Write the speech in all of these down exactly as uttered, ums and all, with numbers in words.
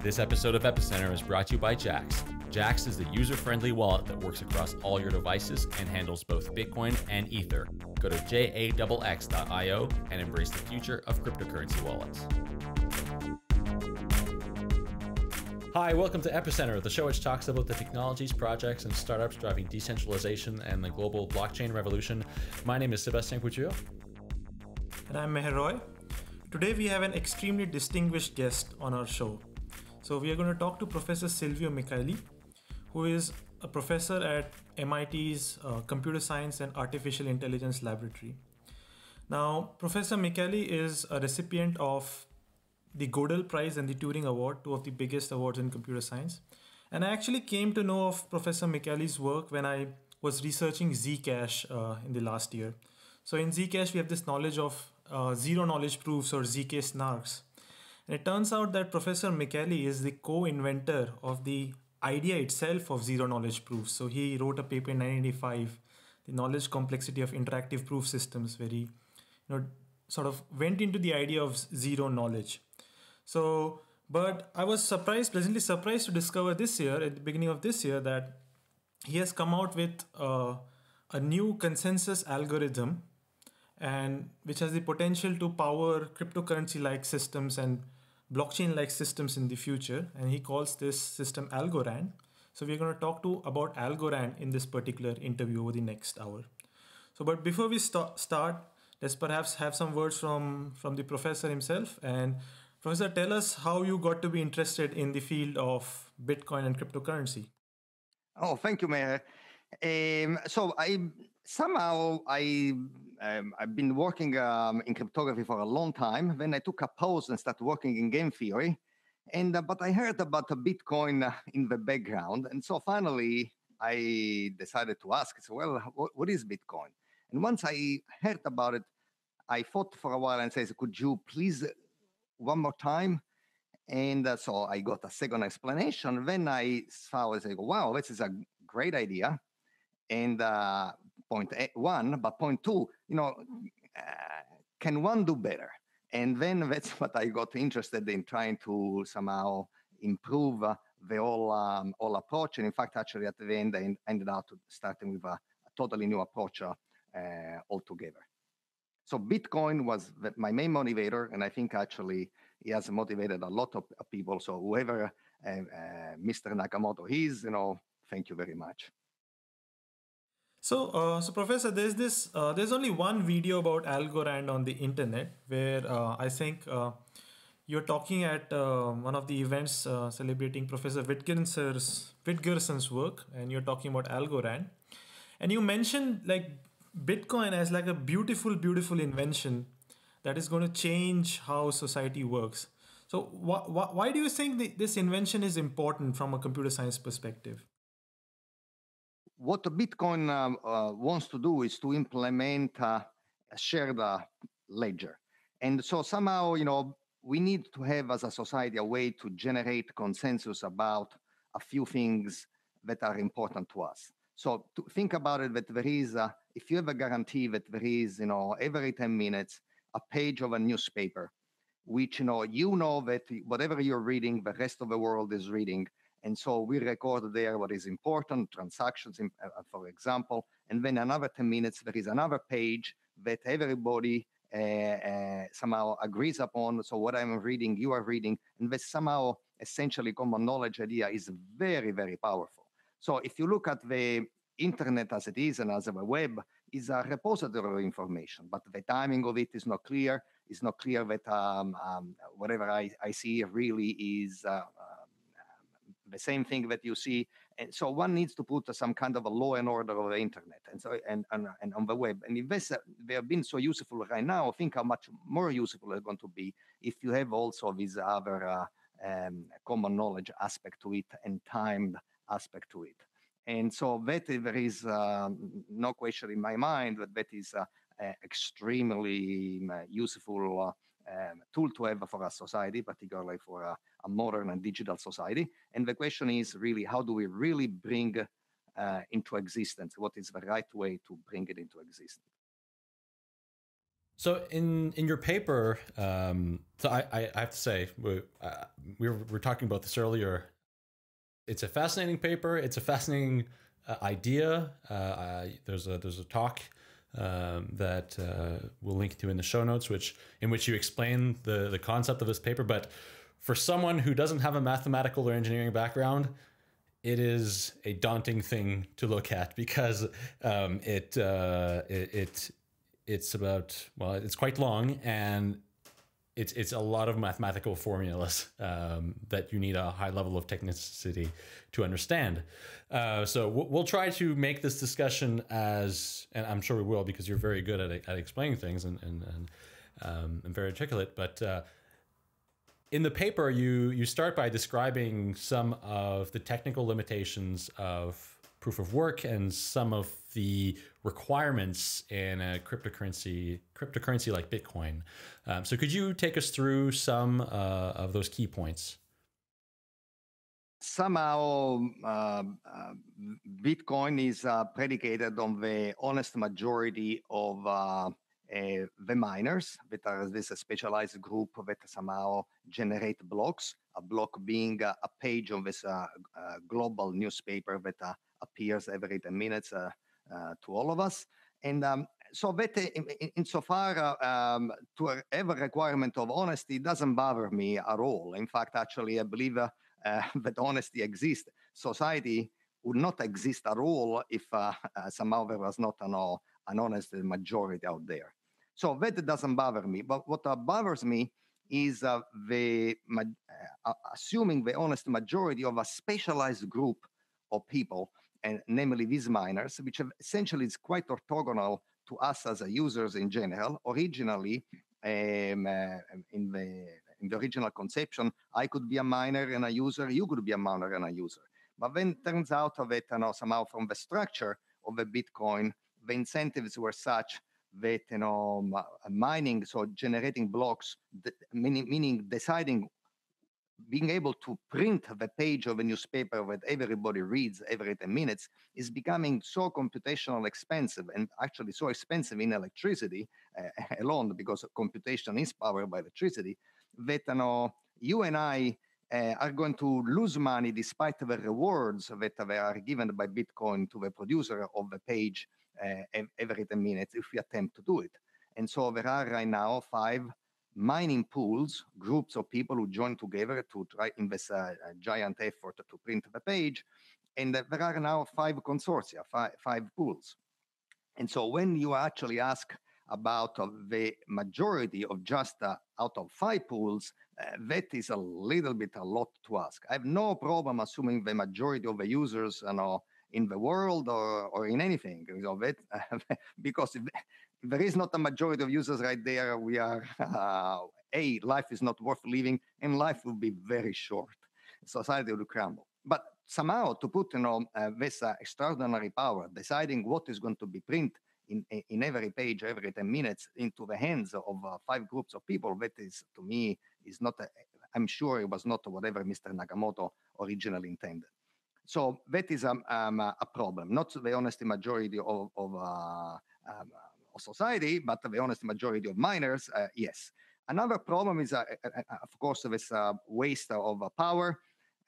This episode of Epicenter is brought to you by Jaxx. Jaxx is the user-friendly wallet that works across all your devices and handles both Bitcoin and Ether. Go to jaxx dot i o and embrace the future of cryptocurrency wallets. Hi, welcome to Epicenter, the show which talks about the technologies, projects, and startups driving decentralization and the global blockchain revolution. My name is Sébastien Couture. And I'm Meher Roy. Today we have an extremely distinguished guest on our show. So we are going to talk to Professor Silvio Micali, who is a professor at M I T's uh, Computer Science and Artificial Intelligence Laboratory. Now, Professor Micali is a recipient of the Gödel Prize and the Turing Award, two of the biggest awards in computer science. And I actually came to know of Professor Micali's work when I was researching Zcash uh, in the last year. So in Zcash, we have this knowledge of uh, zero knowledge proofs, or Z K SNARKs. And it turns out that Professor Micali is the co-inventor of the idea itself of zero-knowledge proofs. So he wrote a paper in nineteen eighty-five, The Knowledge Complexity of Interactive Proof Systems, where he you know, sort of went into the idea of zero knowledge. So, but I was surprised, pleasantly surprised to discover this year, at the beginning of this year, that he has come out with uh, a new consensus algorithm, and which has the potential to power cryptocurrency-like systems and blockchain-like systems in the future, and he calls this system Algorand. So we're going to talk to about Algorand in this particular interview over the next hour. So, but before we st start, let's perhaps have some words from, from the professor himself. And Professor, tell us how you got to be interested in the field of Bitcoin and cryptocurrency. Oh, thank you, Meher. Um, so I somehow, I, um, I've been working um, in cryptography for a long time. Then I took a pause and started working in game theory. And uh, but I heard about uh, Bitcoin uh, in the background. And so finally, I decided to ask, so, well, what, what is Bitcoin? And once I heard about it, I thought for a while and said, could you please one more time? And uh, so I got a second explanation. Then I saw, I said, wow, this is a great idea. And uh, point one, but point two, you know, uh, can one do better? And then that's what I got interested in, trying to somehow improve uh, the whole um, all approach. And in fact, actually at the end, I ended up starting with a, a totally new approach uh, uh, altogether. So Bitcoin was the, my main motivator, and I think actually it has motivated a lot of people. So whoever uh, uh, Mister Nakamoto is, you know, thank you very much. So, uh, so Professor, there's this. Uh, there's only one video about Algorand on the internet, where uh, I think uh, you're talking at uh, one of the events uh, celebrating Professor Wittgenser's Wittgenser's work, and you're talking about Algorand, and you mentioned like Bitcoin as like a beautiful, beautiful invention that is going to change how society works. So, wh wh why do you think the, this invention is important from a computer science perspective? What Bitcoin uh, uh, wants to do is to implement uh, a shared uh, ledger. And so somehow, you know, we need to have as a society a way to generate consensus about a few things that are important to us. So to think about it, that there is, a, if you have a guarantee that there is, you know, every ten minutes, a page of a newspaper, which, you know, you know that whatever you're reading, the rest of the world is reading. And so we record there what is important, transactions, in, uh, for example, and then another ten minutes, there is another page that everybody uh, uh, somehow agrees upon. So what I'm reading, you are reading, and this somehow essentially common knowledge idea is very, very powerful. So if you look at the internet as it is and as the web, is a repository of information, but the timing of it is not clear. It's not clear that um, um, whatever I, I see really is uh, the same thing that you see. And so one needs to put some kind of a law and order of the internet and so and, and, and on the web. And if this, they have been so useful right now, I think how much more useful they're going to be if you have also this other uh, um, common knowledge aspect to it and timed aspect to it. And so that there is uh, no question in my mind that that is uh, uh, extremely useful uh, um, tool to have for a society, particularly for a, a modern and digital society. And the question is really, how do we really bring uh, into existence? What is the right way to bring it into existence? So in, in your paper, um, so I, I, I have to say, we, uh, we, were, we were talking about this earlier. It's a fascinating paper. It's a fascinating uh, idea. Uh, I, there's a there's a talk um, that uh, we'll link to in the show notes, which in which you explain the the concept of this paper. But for someone who doesn't have a mathematical or engineering background, it is a daunting thing to look at because um, it, uh, it it. It's about, well, it's quite long, and it's it's a lot of mathematical formulas um, that you need a high level of technicity to understand. Uh, so we'll, we'll try to make this discussion as, and I'm sure we will, because you're very good at, at explaining things and and and, um, and very articulate. But uh, in the paper, you you start by describing some of the technical limitations of proof of work and some of the requirements in a cryptocurrency cryptocurrency like Bitcoin. Um, so could you take us through some uh, of those key points? Somehow, uh, uh, Bitcoin is uh, predicated on the honest majority of uh, uh, the miners, that are this specialized group that somehow generate blocks, a block being a, a page of this uh, uh, global newspaper that uh, appears every ten minutes uh, uh, to all of us. And um, so that uh, in, insofar uh, um, to have a requirement of honesty doesn't bother me at all. In fact, actually, I believe uh, uh, that honesty exists. Society would not exist at all if uh, uh, somehow there was not an, uh, an honest majority out there. So that doesn't bother me. But what uh, bothers me is uh, the ma uh, assuming the honest majority of a specialized group of people, and namely these miners, which have essentially is quite orthogonal to us as users in general. Originally, um, uh, in, the, in the original conception, I could be a miner and a user, you could be a miner and a user. But then it turns out that you know, somehow from the structure of the Bitcoin, the incentives were such that you know, mining, so generating blocks, meaning, meaning deciding being able to print the page of a newspaper that everybody reads every ten minutes is becoming so computational expensive, and actually so expensive in electricity uh, alone, because computation is powered by electricity, that you know, you and I uh, are going to lose money despite the rewards that are given by Bitcoin to the producer of the page uh, every ten minutes if we attempt to do it. And so there are right now five mining pools, groups of people who join together to try in this uh, giant effort to print the page. And uh, there are now five consortia, five, five pools. And so when you actually ask about uh, the majority of just uh, out of five pools, uh, that is a little bit a lot to ask. I have no problem assuming the majority of the users you know, in the world or, or in anything, you know, that, uh, because if, if there is not a majority of users right there, we are, uh, A, life is not worth living, and life will be very short. Society will crumble. But somehow, to put you know, uh, this uh, extraordinary power, deciding what is going to be print in, in every page, every ten minutes, into the hands of uh, five groups of people, that is, to me, is not, a, I'm sure it was not whatever Mister Nakamoto originally intended. So that is um, um, a problem, not the honest majority of, of uh, um, society, but the honest majority of miners, uh, yes. Another problem is, uh, uh, of course, this uh, waste of uh, power.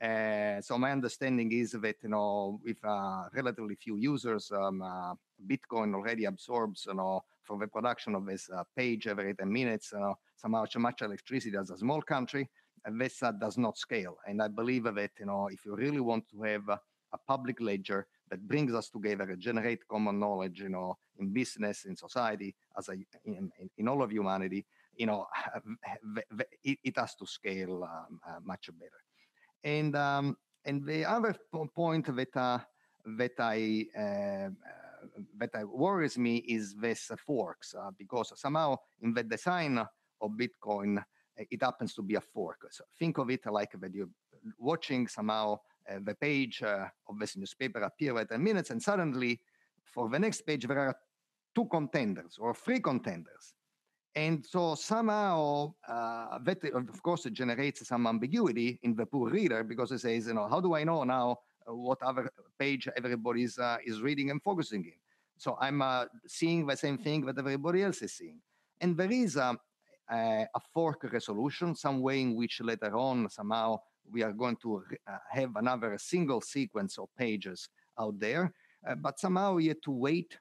Uh, so my understanding is that, you know, with uh, relatively few users, um, uh, Bitcoin already absorbs, you know, for the production of this uh, page every ten minutes, uh, somehow so much electricity as a small country, and this uh, does not scale. And I believe that, you know, if you really want to have uh, a public ledger that brings us together, generate common knowledge, you know, in business, in society, as a, in, in, in all of humanity, you know, it, it has to scale um, uh, much better. And um, and the other point that uh, that I uh, that I worries me is this forks, uh, because somehow in the design of Bitcoin, it happens to be a fork. So think of it like when you're watching somehow Uh, the page uh, of this newspaper appear at ten minutes, and suddenly for the next page there are two contenders or three contenders, And so somehow, uh, that of course, it generates some ambiguity in the poor reader, because it says, you know, how do I know now what other page everybody is uh, is reading and focusing in? So I'm uh, seeing the same thing that everybody else is seeing. And there is a, a, a fork resolution, some way in which later on, somehow, we are going to uh, have another single sequence of pages out there. Uh, but somehow you have to wait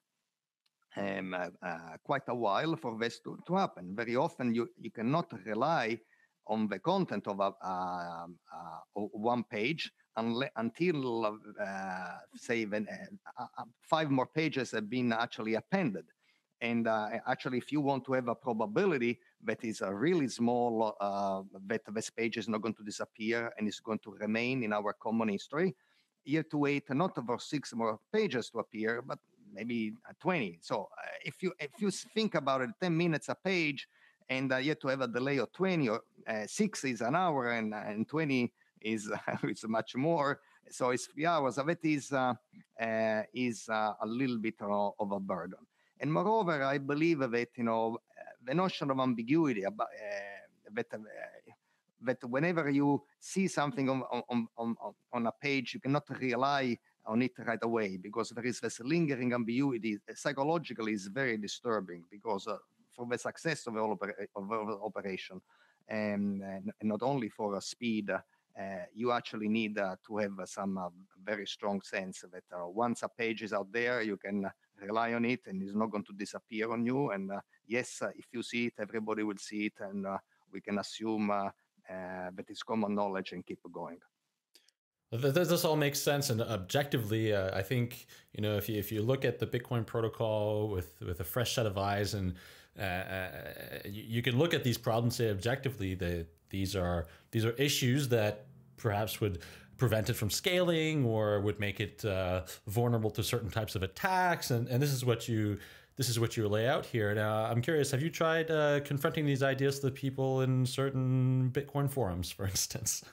Um, uh, uh, quite a while for this to, to happen. Very often you, you cannot rely on the content of a, uh, uh, one page unle- until, uh, say, when, uh, uh, five more pages have been actually appended. And uh, actually, if you want to have a probability that is a really small, uh, that this page is not going to disappear and is going to remain in our common history, you have to wait not for six more pages to appear, but maybe twenty. So uh, if you if you think about it, ten minutes a page, and uh, you have to have a delay of twenty, or uh, six is an hour, and and twenty is uh, it's much more. So it's three hours. Of it is uh, uh, is uh, a little bit uh, of a burden. And moreover, I believe that you know the notion of ambiguity about uh, that. Uh, that whenever you see something on, on, on, on a page, you cannot rely on it right away, because there is this lingering ambiguity. Psychologically, is very disturbing, because uh, for the success of the oper- of the operation, and, and not only for uh, speed, uh, you actually need uh, to have uh, some uh, very strong sense that uh, once a page is out there, you can rely on it, and it's not going to disappear on you. And uh, yes, uh, if you see it, everybody will see it, and uh, we can assume uh, Uh, but it's common knowledge and keep going. This all makes sense, and objectively, uh, I think you know if you if you look at the Bitcoin protocol with with a fresh set of eyes, and uh, uh, you, you can look at these problems, say objectively that these are these are issues that perhaps would prevent it from scaling or would make it uh, vulnerable to certain types of attacks, and and this is what you. This is what you lay out here. Now, I'm curious, have you tried uh, confronting these ideas to the people in certain Bitcoin forums, for instance?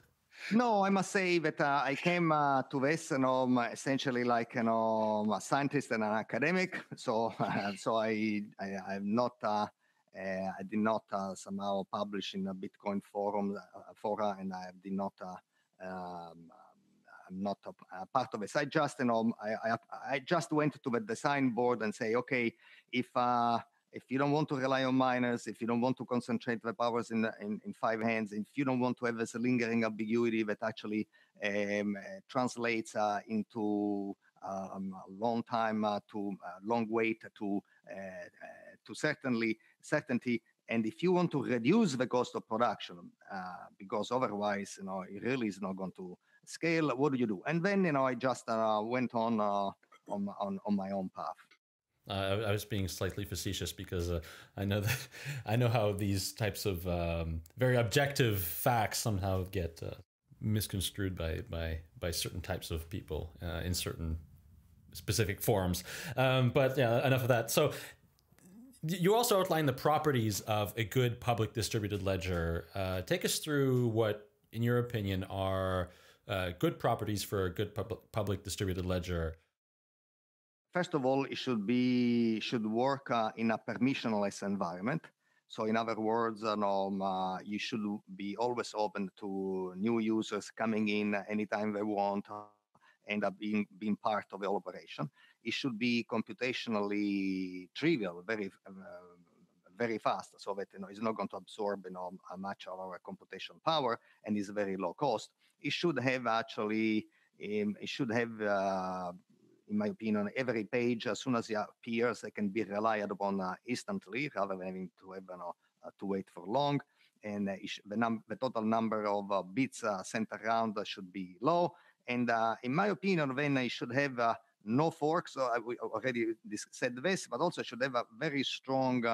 No, I must say that uh, I came uh, to this, you know, essentially like, you know, a scientist and an academic. So, uh, so I, I, I'm not, uh, uh, I did not uh, somehow publish in a Bitcoin forum, uh, fora, and I did not, uh, um, I'm not a, a part of this. I just, you know, I, I, I just went to the design board and say, okay, if uh, if you don't want to rely on miners, if you don't want to concentrate the powers in, in, in five hands, if you don't want to have this lingering ambiguity that actually um, uh, translates uh, into um, a long time uh, to uh, long wait to uh, uh, to certainly certainty. And if you want to reduce the cost of production, uh, because otherwise, you know, it really is not going to scale, what do you do? And then, you know, I just uh, went on, uh, on on on my own path. Uh, I was being slightly facetious because uh, I know that I know how these types of um, very objective facts somehow get uh, misconstrued by by by certain types of people uh, in certain specific forums. Um, but yeah, enough of that. So. You also outline the properties of a good public distributed ledger. Uh, take us through what, in your opinion, are uh, good properties for a good pub public distributed ledger. First of all, it should be should work uh, in a permissionless environment. So, in other words, uh, um, uh, you should be always open to new users coming in anytime they want, uh, end up being being part of the operation. It should be computationally trivial, very, uh, very fast, so that you know it's not going to absorb you know much of our computation power, and is very low cost. It should have actually, um, it should have, uh, in my opinion, every page as soon as it appears, it can be relied upon uh, instantly, rather than having to have you know uh, to wait for long. And uh, it should, the num the total number of uh, bits uh, sent around uh, should be low. And uh, in my opinion, then I should have. Uh, No forks, so I already said this, but also should have a very strong uh,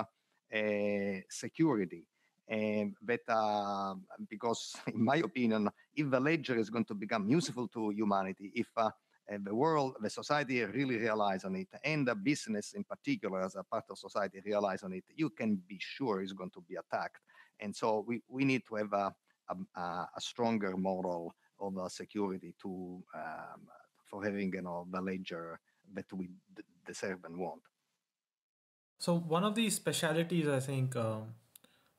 uh, security. Um, but, uh, because, in my opinion, if the ledger is going to become useful to humanity, if uh, the world, the society really relies on it, and the business in particular as a part of society relies on it, you can be sure it's going to be attacked. And so we, we need to have a, a, a stronger model of uh, security to... Um, for having you know the ledger that we deserve and want. So one of the specialities, I think, uh,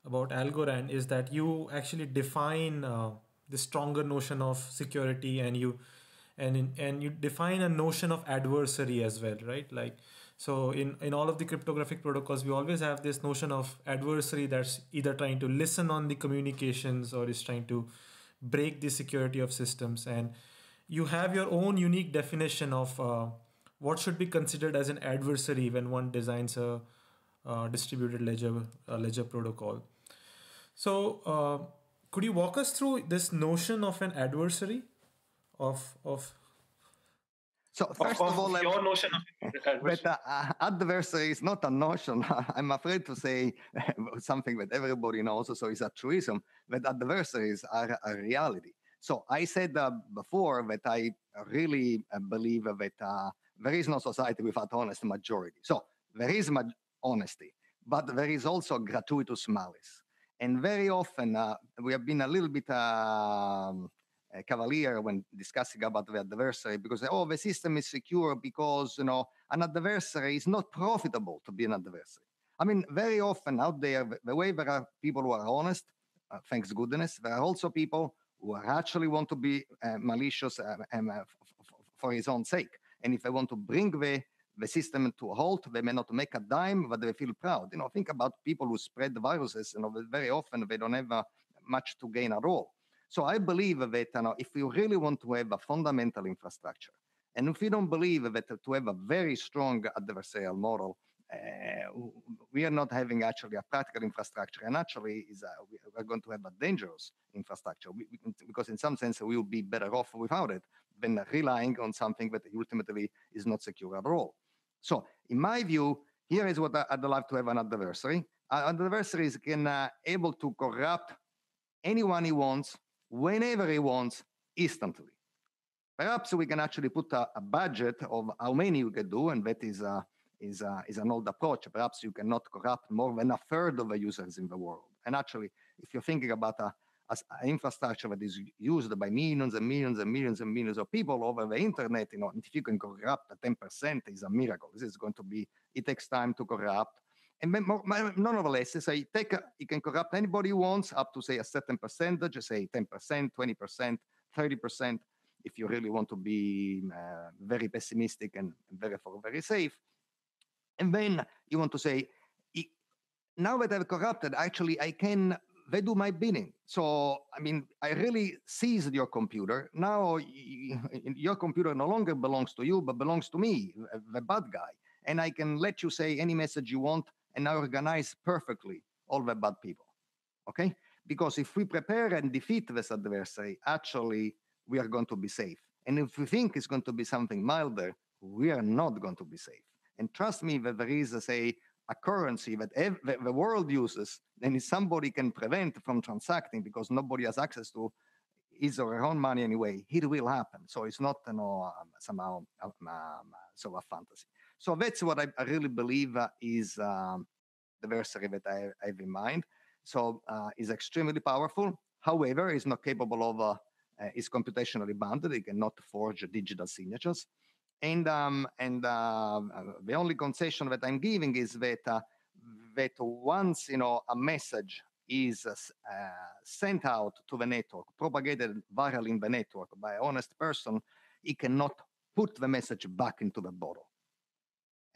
about Algorand is that you actually define uh, the stronger notion of security, and you and in, and you define a notion of adversary as well, right? Like, so in, in all of the cryptographic protocols, we always have this notion of adversary that's either trying to listen on the communications or is trying to break the security of systems. And you have your own unique definition of uh, what should be considered as an adversary when one designs a, a distributed ledger, a ledger protocol. So uh, could you walk us through this notion of an adversary? Of, of So first of, of all, your I'm, notion of adversary. But, uh, adversary is not a notion. I'm afraid to say something that everybody knows, so it's a truism, that adversaries are a reality. So I said uh, before that I really uh, believe that uh, there is no society without honest majority. So there is ma honesty, but there is also gratuitous malice. And very often uh, we have been a little bit... Uh, A cavalier when discussing about the adversary, because oh, the system is secure because, you know, an adversary is not profitable to be an adversary. I mean, very often out there, the way there are people who are honest, uh, thanks goodness, there are also people who are actually want to be uh, malicious uh, um, uh, f f for his own sake. And if they want to bring the, the system to a halt, they may not make a dime, but they feel proud. You know, think about people who spread viruses, you know, very often they don't have uh, much to gain at all. So I believe that, you know, if you really want to have a fundamental infrastructure, and if you don't believe that to have a very strong adversarial model, uh, we are not having actually a practical infrastructure, and actually is a, we are going to have a dangerous infrastructure, we, we, because in some sense we will be better off without it than relying on something that ultimately is not secure at all. So in my view, here is what I, I'd love to have an adversary. Uh, adversaries can uh, able to corrupt anyone he wants, whenever he wants, instantly. Perhaps we can actually put a, a budget of how many you can do, and that is, a, is, a, is an old approach. Perhaps you cannot corrupt more than a third of the users in the world. And actually, if you're thinking about an infrastructure that is used by millions and millions and millions and millions of people over the internet, you know, and if you can corrupt ten percent, is a miracle. This is going to be, it takes time to corrupt. And then, nonetheless, say take a, you can corrupt anybody you want up to say a certain percentage, say ten percent, twenty percent, thirty percent, if you really want to be uh, very pessimistic and therefore very safe. And then you want to say, now that I've corrupted, actually I can, they do my bidding. So, I mean, I really seized your computer. Now your computer no longer belongs to you, but belongs to me, the bad guy. And I can let you say any message you want, and I organize perfectly all the bad people, okay? Because if we prepare and defeat this adversary, actually, we are going to be safe. And if we think it's going to be something milder, we are not going to be safe. And trust me that there is, a, say, a currency that, that the world uses, and if somebody can prevent from transacting because nobody has access to his or her own money anyway, it will happen. So it's not, you know, um, somehow um, um, sort of a fantasy. So that's what I, I really believe uh, is um, the adversary that I, I have in mind. So uh, it's extremely powerful. However, it's not capable of, uh, uh, it's computationally bounded. It cannot forge digital signatures. And um, and uh, the only concession that I'm giving is that, uh, that once, you know, a message is uh, sent out to the network, propagated virally in the network by an honest person, it cannot put the message back into the bottle.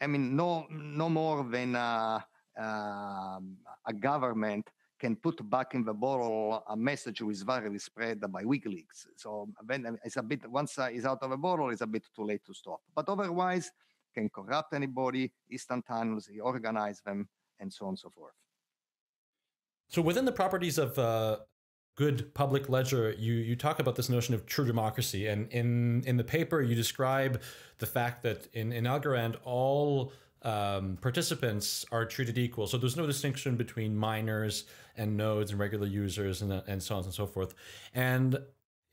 I mean, no, no more than uh, uh, a government can put back in the bottle a message which is virally spread by WikiLeaks. So then it's a bit, once it's out of the bottle, it's a bit too late to stop. But otherwise, can corrupt anybody, instantaneously organize them, and so on and so forth. So within the properties of uh, good public ledger, you, you talk about this notion of true democracy. And in, in the paper, you describe the fact that in, in Algorand, all um, participants are treated equal. So there's no distinction between miners and nodes and regular users and, and so on and so forth. And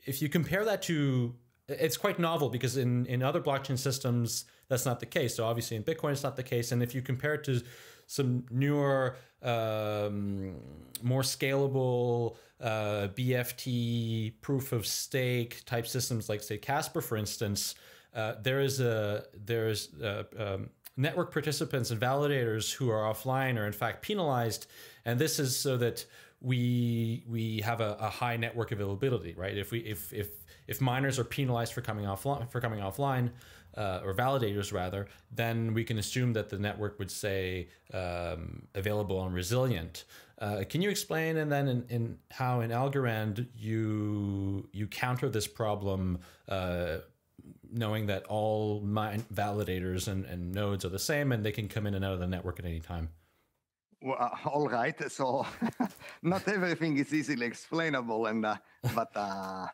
if you compare that to, it's quite novel because in, in other blockchain systems, that's not the case. So obviously in Bitcoin, it's not the case. And if you compare it to some newer, um, more scalable uh, B F T, proof of stake type systems like, say, Casper, for instance, uh, there is a, there is a, um, network participants and validators who are offline are in fact penalized. And this is so that we we have a, a high network availability, right? If we if if if miners are penalized for coming offline for coming offline, uh, or validators rather, then we can assume that the network would say um, available and resilient. Uh, can you explain and then in, in how in Algorand you you counter this problem, uh, knowing that all mine validators and, and nodes are the same and they can come in and out of the network at any time? Well, all right. So not everything is easily explainable, and uh, but uh,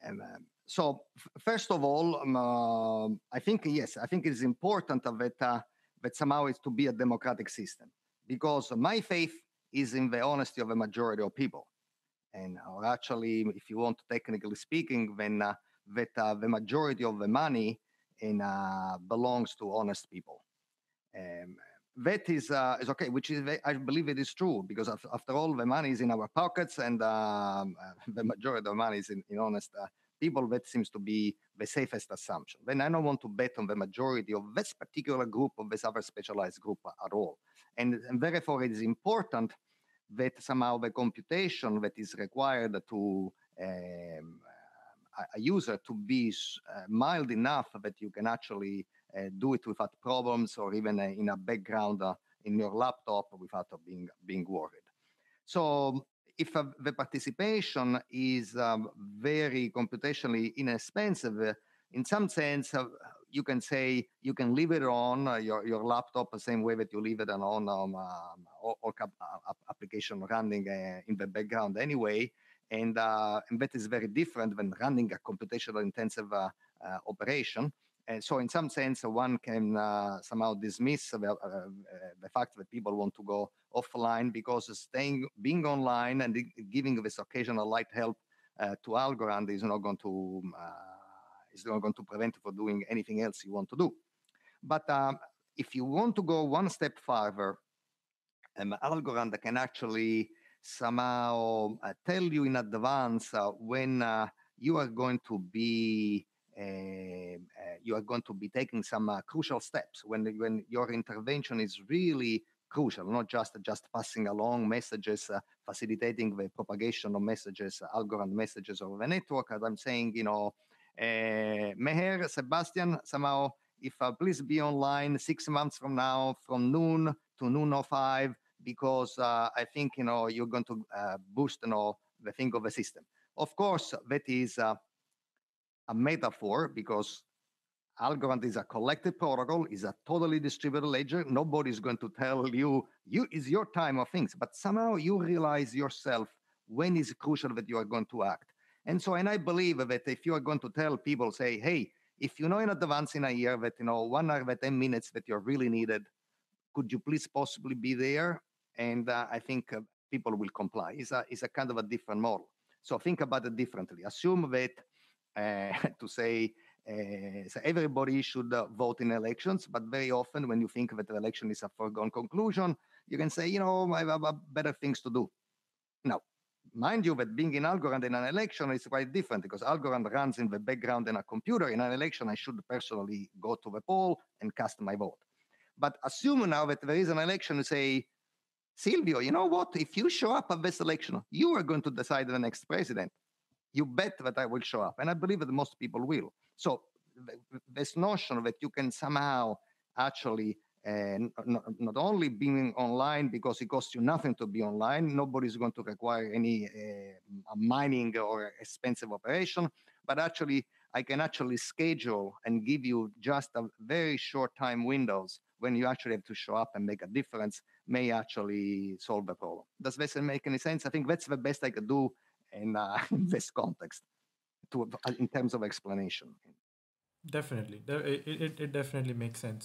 and uh, so first of all, um, uh, I think yes, I think it is important that uh, that somehow it's to be a democratic system, because my faith is in the honesty of a majority of people, and or actually, if you want, technically speaking, then uh, that uh, the majority of the money in uh, belongs to honest people. Um, That is uh, is okay, which is I believe it is true, because after all, the money is in our pockets, and um, the majority of money is in, in honest uh, people. That seems to be the safest assumption. Then I don't want to bet on the majority of this particular group of this other specialized group at all, and, and therefore it is important that somehow the computation that is required to um, a user to be mild enough that you can actually Uh, do it without problems, or even uh, in a background uh, in your laptop without uh, being being worried. So if uh, the participation is um, very computationally inexpensive, uh, in some sense, uh, you can say you can leave it on uh, your, your laptop the same way that you leave it on um, uh, or, or application running uh, in the background anyway. And, uh, and that is very different than running a computational intensive uh, uh, operation. And so in some sense, one can uh, somehow dismiss the, uh, the fact that people want to go offline, because staying, being online and giving this occasional light help uh, to Algorand is not going to uh, is not going to prevent you from doing anything else you want to do. But um, if you want to go one step farther, um, Algorand can actually somehow uh, tell you in advance uh, when uh, you are going to be Uh, uh, you are going to be taking some uh, crucial steps, when when your intervention is really crucial, not just just passing along messages, uh, facilitating the propagation of messages, uh, Algorand messages over the network. As I'm saying, you know, uh, Meher, Sebastian, somehow, if uh, please be online six months from now, from noon to noon oh five, because uh, I think you know you're going to uh, boost you know the thing of the system. Of course, that is Uh, a metaphor, because Algorand is a collective protocol, is a totally distributed ledger. Nobody's going to tell you, you is your time of things, but somehow you realize yourself when is crucial that you are going to act. And so, and I believe that if you are going to tell people, say, hey, if you know in advance in a year that, you know, one hour by ten minutes that you're really needed, could you please possibly be there? And uh, I think uh, people will comply. It's a, it's a kind of a different model. So think about it differently. Assume that Uh, to say, uh, so everybody should uh, vote in elections, but very often when you think that the election is a foregone conclusion, you can say, you know, I have better things to do. Now, mind you that being in Algorand in an election is quite different, because Algorand runs in the background in a computer. In an election, I should personally go to the poll and cast my vote. But assume now that there is an election, you say, Silvio, you know what? If you show up at this election, you are going to decide the next president. You bet that I will show up. And I believe that most people will. So this notion that you can somehow actually uh, not only being online, because it costs you nothing to be online, nobody's going to require any uh, mining or expensive operation, but actually I can actually schedule and give you just a very short time windows when you actually have to show up and make a difference, may actually solve the problem. Does this make any sense? I think that's the best I could do In, uh, in this context, to, in terms of explanation. Definitely. It, it, it definitely makes sense.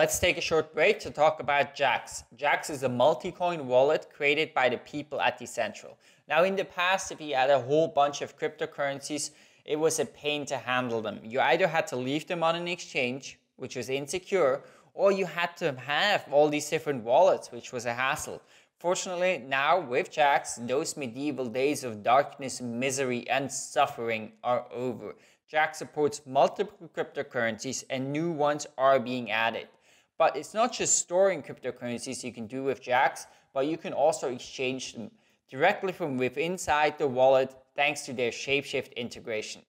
Let's take a short break to talk about Jaxx. Jaxx is a multi-coin wallet created by the people at Decentral. Now, in the past, if you had a whole bunch of cryptocurrencies, it was a pain to handle them. You either had to leave them on an exchange, which was insecure, or you had to have all these different wallets, which was a hassle. Fortunately, now with Jaxx, those medieval days of darkness, misery, and suffering are over. Jaxx supports multiple cryptocurrencies and new ones are being added. But it's not just storing cryptocurrencies you can do with Jaxx, but you can also exchange them directly from within inside the wallet thanks to their Shapeshift integration.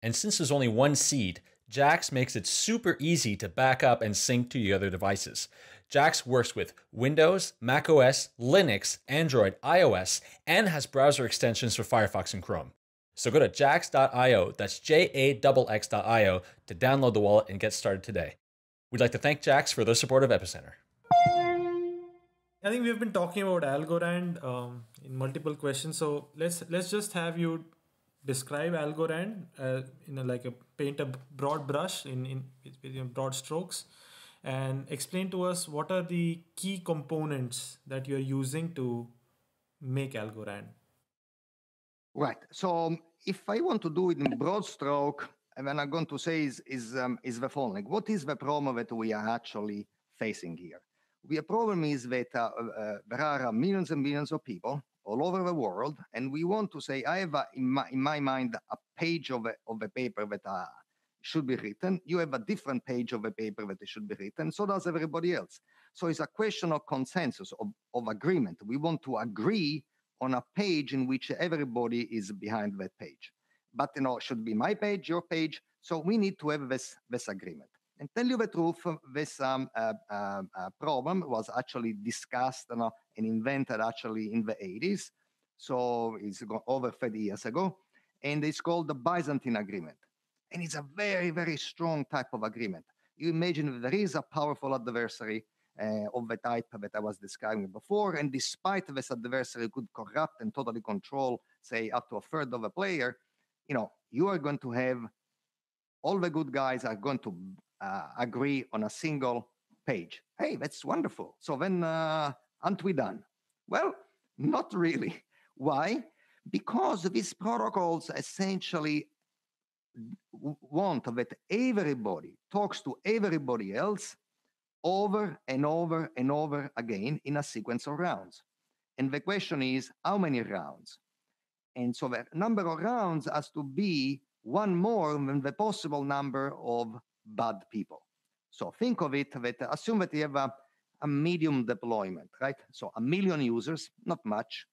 And since there's only one seed, Jaxx makes it super easy to back up and sync to your other devices. Jaxx works with Windows, macOS, Linux, Android, iOS, and has browser extensions for Firefox and Chrome. So go to jaxx dot i o, that's J A X X dot i o, to download the wallet and get started today. We'd like to thank Jaxx for their support of Epicenter. I think we've been talking about Algorand um, in multiple questions, so let's let's just have you describe Algorand uh, in a, like a paint a broad brush in in with, with broad strokes, and explain to us what are the key components that you're using to make Algorand. Right. So if I want to do it in broad stroke, and then I'm going to say is is um, is the following: what is the problem that we are actually facing here? The problem is that uh, uh, there are millions and millions of people all over the world, and we want to say I have a, in my in my mind a page of a, of a paper that uh, should be written. You have a different page of a paper that should be written. So does everybody else. So it's a question of consensus, of, of agreement. We want to agree on a page in which everybody is behind that page. But you know, it should be my page, your page. So we need to have this, this agreement. And tell you the truth, this um, uh, uh, problem was actually discussed you know, and invented actually in the eighties. So it's over thirty years ago. And it's called the Byzantine Agreement. And it's a very, very strong type of agreement. You imagine there is a powerful adversary Uh, of the type that I was describing before, and despite this adversary could corrupt and totally control, say, up to a third of a player, you know, you are going to have all the good guys are going to uh, agree on a single page. Hey, that's wonderful. So then, uh, aren't we done? Well, not really. Why? Because these protocols essentially want that everybody talks to everybody else over and over and over again in a sequence of rounds. And the question is, how many rounds? And so the number of rounds has to be one more than the possible number of bad people. So think of it that, assume that you have a, a medium deployment, right? So a million users, not much.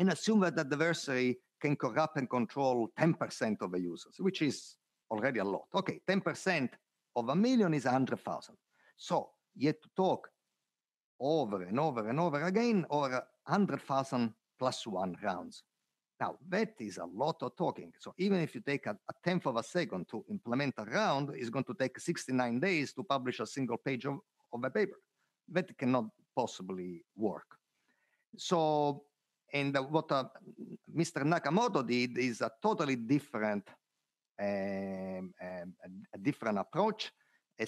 And assume that the adversary can corrupt and control ten percent of the users, which is already a lot. Okay, ten percent of a million is one hundred thousand. So you have to talk over and over and over again, or one hundred thousand plus one rounds. Now, that is a lot of talking. So even if you take a, a tenth of a second to implement a round, it's going to take sixty-nine days to publish a single page of, of a paper. That cannot possibly work. So, and what uh, Mister Nakamoto did is a totally different, um, um, a different approach.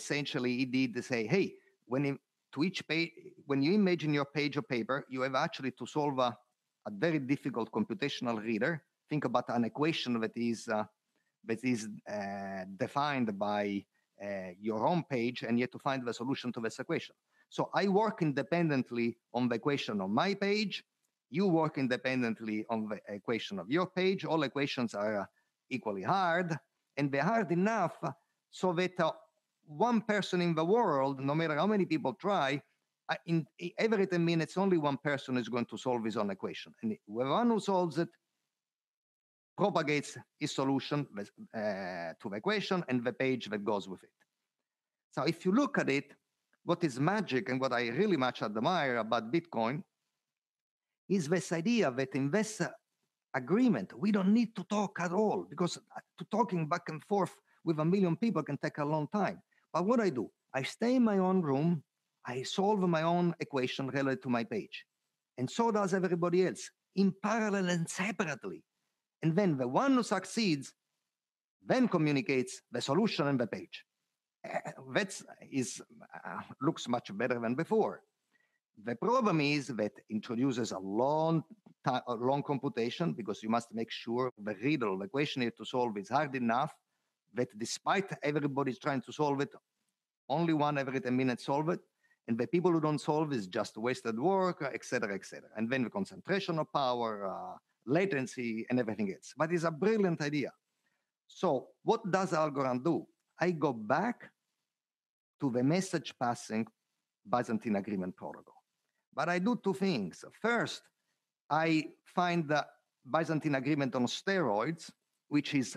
Essentially, he did say, hey, when you, to each page, when you imagine your page of paper, you have actually to solve a, a very difficult computational reader. Think about an equation that is uh, that is uh, defined by uh, your own page, and you have to find the solution to this equation. So I work independently on the equation on my page. You work independently on the equation of your page. All equations are equally hard, and they're hard enough so that uh, one person in the world, no matter how many people try, in every ten minutes, only one person is going to solve his own equation. And the one who solves it propagates his solution uh, to the equation and the page that goes with it. So if you look at it, what is magic and what I really much admire about Bitcoin is this idea that in this agreement, we don't need to talk at all, because to talking back and forth with a million people can take a long time. But what I do, I stay in my own room, I solve my own equation related to my page. And so does everybody else, in parallel and separately. And then the one who succeeds then communicates the solution and the page. That is, uh, looks much better than before. The problem is that introduces a long, a long computation, because you must make sure the riddle, the equation you have to solve is hard enough that despite everybody's trying to solve it, only one every ten minutes solve it. And the people who don't solve is just wasted work, et cetera, et cetera. And then the concentration of power, uh, latency, and everything else. But it's a brilliant idea. So what does Algorand do? I go back to the message passing Byzantine agreement protocol. But I do two things. First, I find the Byzantine agreement on steroids, which is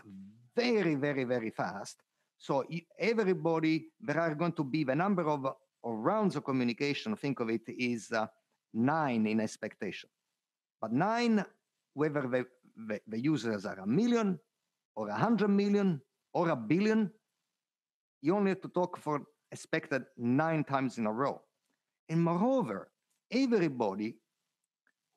very, very, very fast. So everybody, there are going to be the number of or rounds of communication, think of it, is uh, nine in expectation. But nine, whether the, the, the users are a million, or a hundred million, or a billion, you only have to talk for expected nine times in a row. And moreover, everybody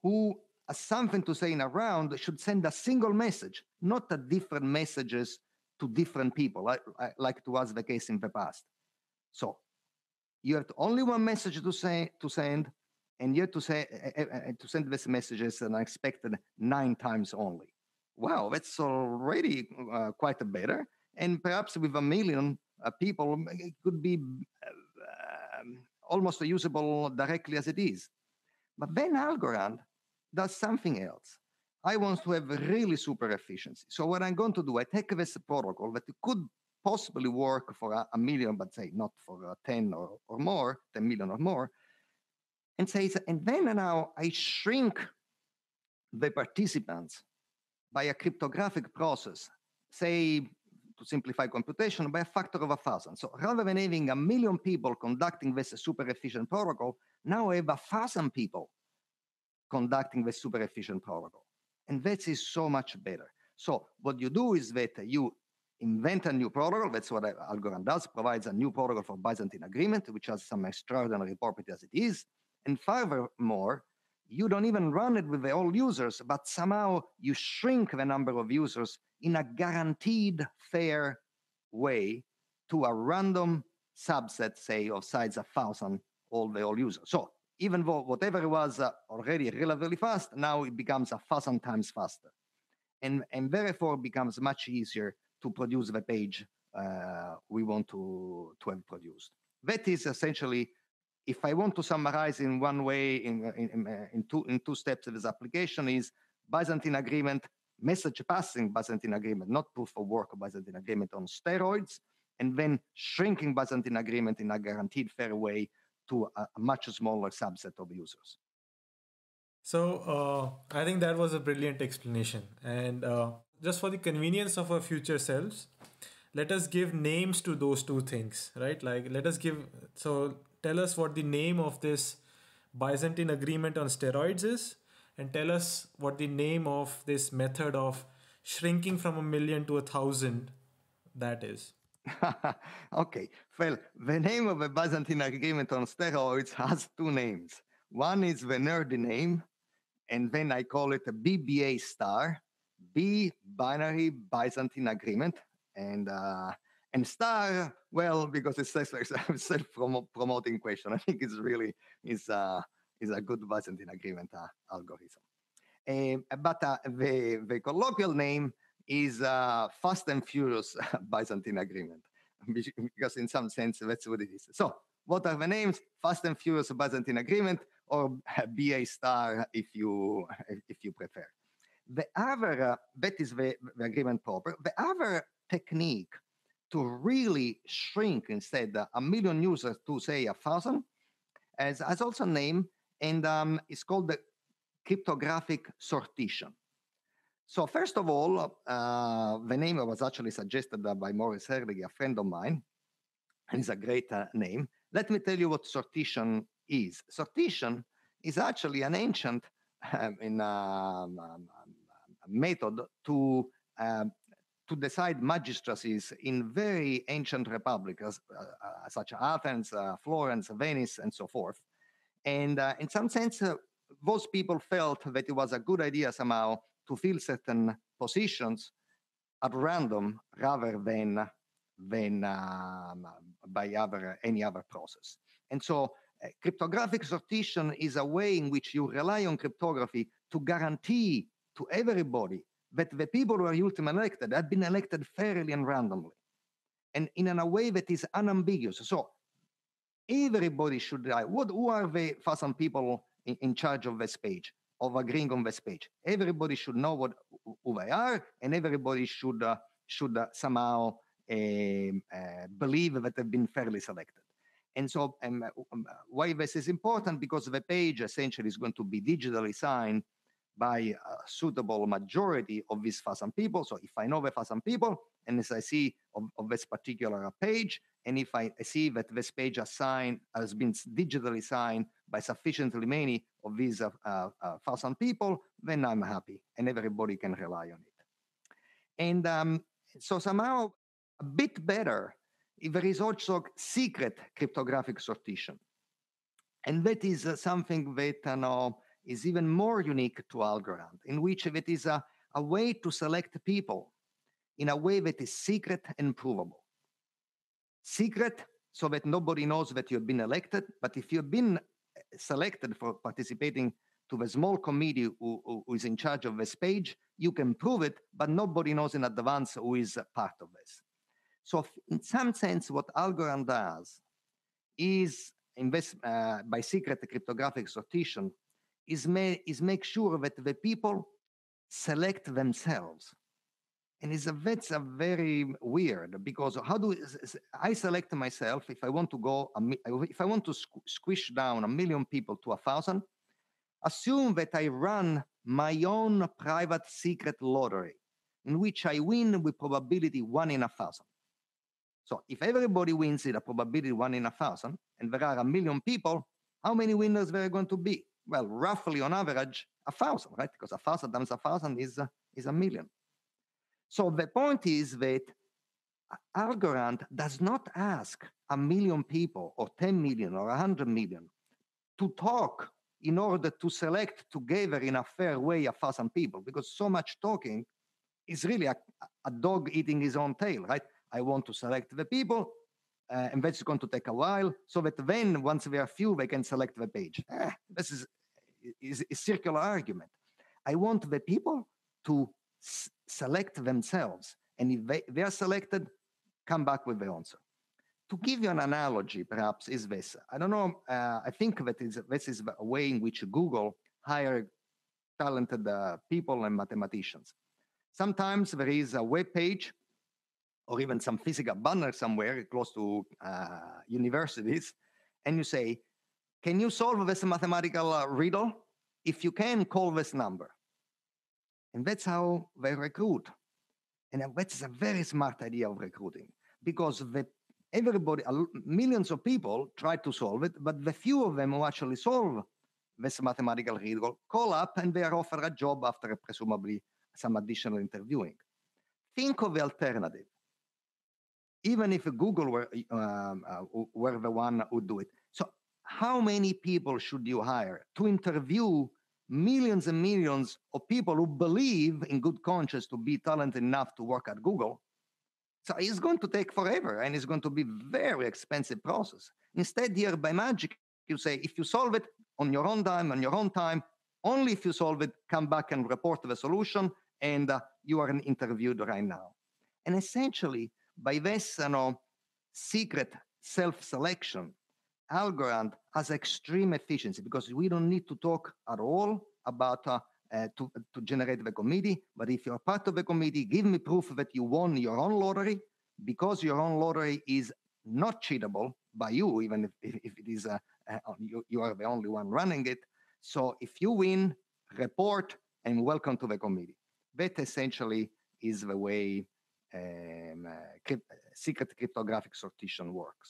who has something to say in a round should send a single message, not a different messages to different people, like, like it was the case in the past. So you have only one message to say to send, and you have to say uh, uh, to send these messages an expected nine times only. Wow, that's already uh, quite a better. And perhaps with a million uh, people, it could be uh, um, almost usable directly as it is. But then Algorand does something else. I want to have really super efficiency. So what I'm going to do, I take this protocol that could possibly work for a, a million, but say not for ten or, or more, ten million or more, and says, and then now I shrink the participants by a cryptographic process, say, to simplify computation, by a factor of a thousand. So rather than having a million people conducting this super efficient protocol, now I have a thousand people conducting the super efficient protocol. And that is so much better. So what you do is that you invent a new protocol. That's what Algorand does, provides a new protocol for Byzantine agreement, which has some extraordinary property as it is. And furthermore, you don't even run it with the all users, but somehow you shrink the number of users in a guaranteed fair way to a random subset, say, of size one thousand, all the all users. So even though whatever was uh, already relatively fast, now it becomes a thousand times faster. And, and therefore becomes much easier to produce the page uh, we want to, to have produced. That is essentially, if I want to summarize in one way, in, in, in, two, in two steps of this application, is Byzantine agreement, message passing Byzantine agreement, not proof of work Byzantine agreement on steroids, and then shrinking Byzantine agreement in a guaranteed fair way to a much smaller subset of users. So uh, I think that was a brilliant explanation. And uh, just for the convenience of our future selves, let us give names to those two things, right? Like let us give, so tell us what the name of this Byzantine agreement on steroids is, and tell us what the name of this method of shrinking from a million to a thousand that is. Okay, well, the name of the Byzantine agreement on steroids has two names. One is the nerdy name, and then I call it a B B A star, B binary Byzantine agreement, and uh, and star, well, because it's a self-promoting question. I think it's really is uh, is a good Byzantine agreement uh, algorithm. Uh, but uh, the the colloquial name is uh, fast and furious Byzantine agreement, because in some sense that's what it is. So what are the names? Fast and furious Byzantine agreement, or B A star if you if you prefer. The other, uh, that is the, the agreement proper. The other technique to really shrink instead uh, a million users to say a thousand, as as also named, and um, it's called the cryptographic sortition. So first of all, uh, the name was actually suggested by Maurice Herlihy, a friend of mine, and it's a great uh, name. Let me tell you what sortition is. Sortition is actually an ancient um, in, um, um, method to, uh, to decide magistracies in very ancient republics, uh, uh, such as Athens, uh, Florence, Venice, and so forth. And uh, in some sense, uh, those people felt that it was a good idea somehow to fill certain positions at random rather than, than um, by other, any other process. And so uh, cryptographic sortition is a way in which you rely on cryptography to guarantee to everybody that the people who are ultimately elected have been elected fairly and randomly, and in a way that is unambiguous. So everybody should write. What, who are the thousand people in, in charge of this page, of agreeing on this page? Everybody should know what who they are, and everybody should uh, should uh, somehow uh, uh, believe that they've been fairly selected. And so um, why this is important? Because the page essentially is going to be digitally signed by a suitable majority of these thousand people. So if I know the thousand people, and as I see of, of this particular page, and if I see that this page has, signed, has been digitally signed by sufficiently many of these uh, uh, thousand people, then I'm happy, and everybody can rely on it. And um, so somehow a bit better, there is also secret cryptographic sortition. And that is uh, something that you know, is even more unique to Algorand, in which it is a, a way to select people in a way that is secret and provable. Secret, so that nobody knows that you've been elected, but if you've been selected for participating to the small committee who, who, who is in charge of this page, you can prove it, but nobody knows in advance who is a part of this. So in some sense, what Algorand does is, invest, uh, by secret cryptographic sortition, is, may, is make sure that the people select themselves. And it's a, that's a very weird, because how do I select myself if I want to go, if I want to squ squish down a million people to a thousand, assume that I run my own private secret lottery in which I win with probability one in a thousand. So if everybody wins at a probability one in a thousand, and there are a million people, how many winners there are going to be? Well, roughly on average, a thousand, right? Because a thousand times a thousand is, uh, is a million. So the point is that Algorand does not ask a million people or ten million or one hundred million to talk in order to select together in a fair way a thousand people, because so much talking is really a, a dog eating his own tail, right? I want to select the people, uh, and that's going to take a while, so that then, once there are few, they can select the page. Ah, this is, is a circular argument. I want the people to s select themselves, and if they, they are selected, come back with the answer. To give you an analogy, perhaps, is this. I don't know, uh, I think that is, this is a way in which Google hires talented uh, people and mathematicians. Sometimes there is a web page or even some physical banner somewhere close to uh, universities, and you say, can you solve this mathematical uh, riddle? If you can, call this number. And that's how they recruit. And that's a very smart idea of recruiting, because the, everybody, millions of people try to solve it, but the few of them who actually solve this mathematical riddle call up, and they are offered a job after presumably some additional interviewing. Think of the alternative. Even if Google were, um, uh, were the one who do it. So how many people should you hire to interview millions and millions of people who believe in good conscience to be talented enough to work at Google? So it's going to take forever, and it's going to be very expensive process. Instead, here by magic, you say, if you solve it on your own time, on your own time, only if you solve it, come back and report the solution, and uh, you are interviewed right now. And essentially, by this you know, secret self-selection, Algorand has extreme efficiency, because we don't need to talk at all about uh, uh, to, to generate the committee. But if you're part of the committee, give me proof that you won your own lottery, because your own lottery is not cheatable by you, even if, if it is uh, uh, you, you are the only one running it. So if you win, report, and welcome to the committee. That essentially is the way Um, uh, crypt secret cryptographic sortition works.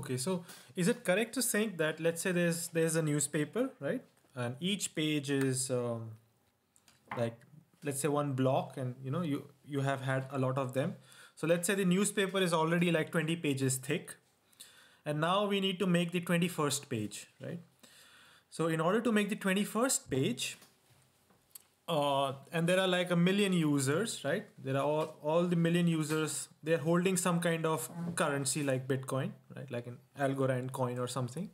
Okay, so is it correct to think that, let's say there's there's a newspaper, right? And each page is um, like, let's say one block, and you know you you have had a lot of them. So let's say the newspaper is already like twenty pages thick, and now we need to make the twenty-first page, right? So in order to make the twenty-first page, Uh, and there are like a million users, right? There are all, all the million users. They're holding some kind of currency like Bitcoin, right? Like an Algorand coin or something.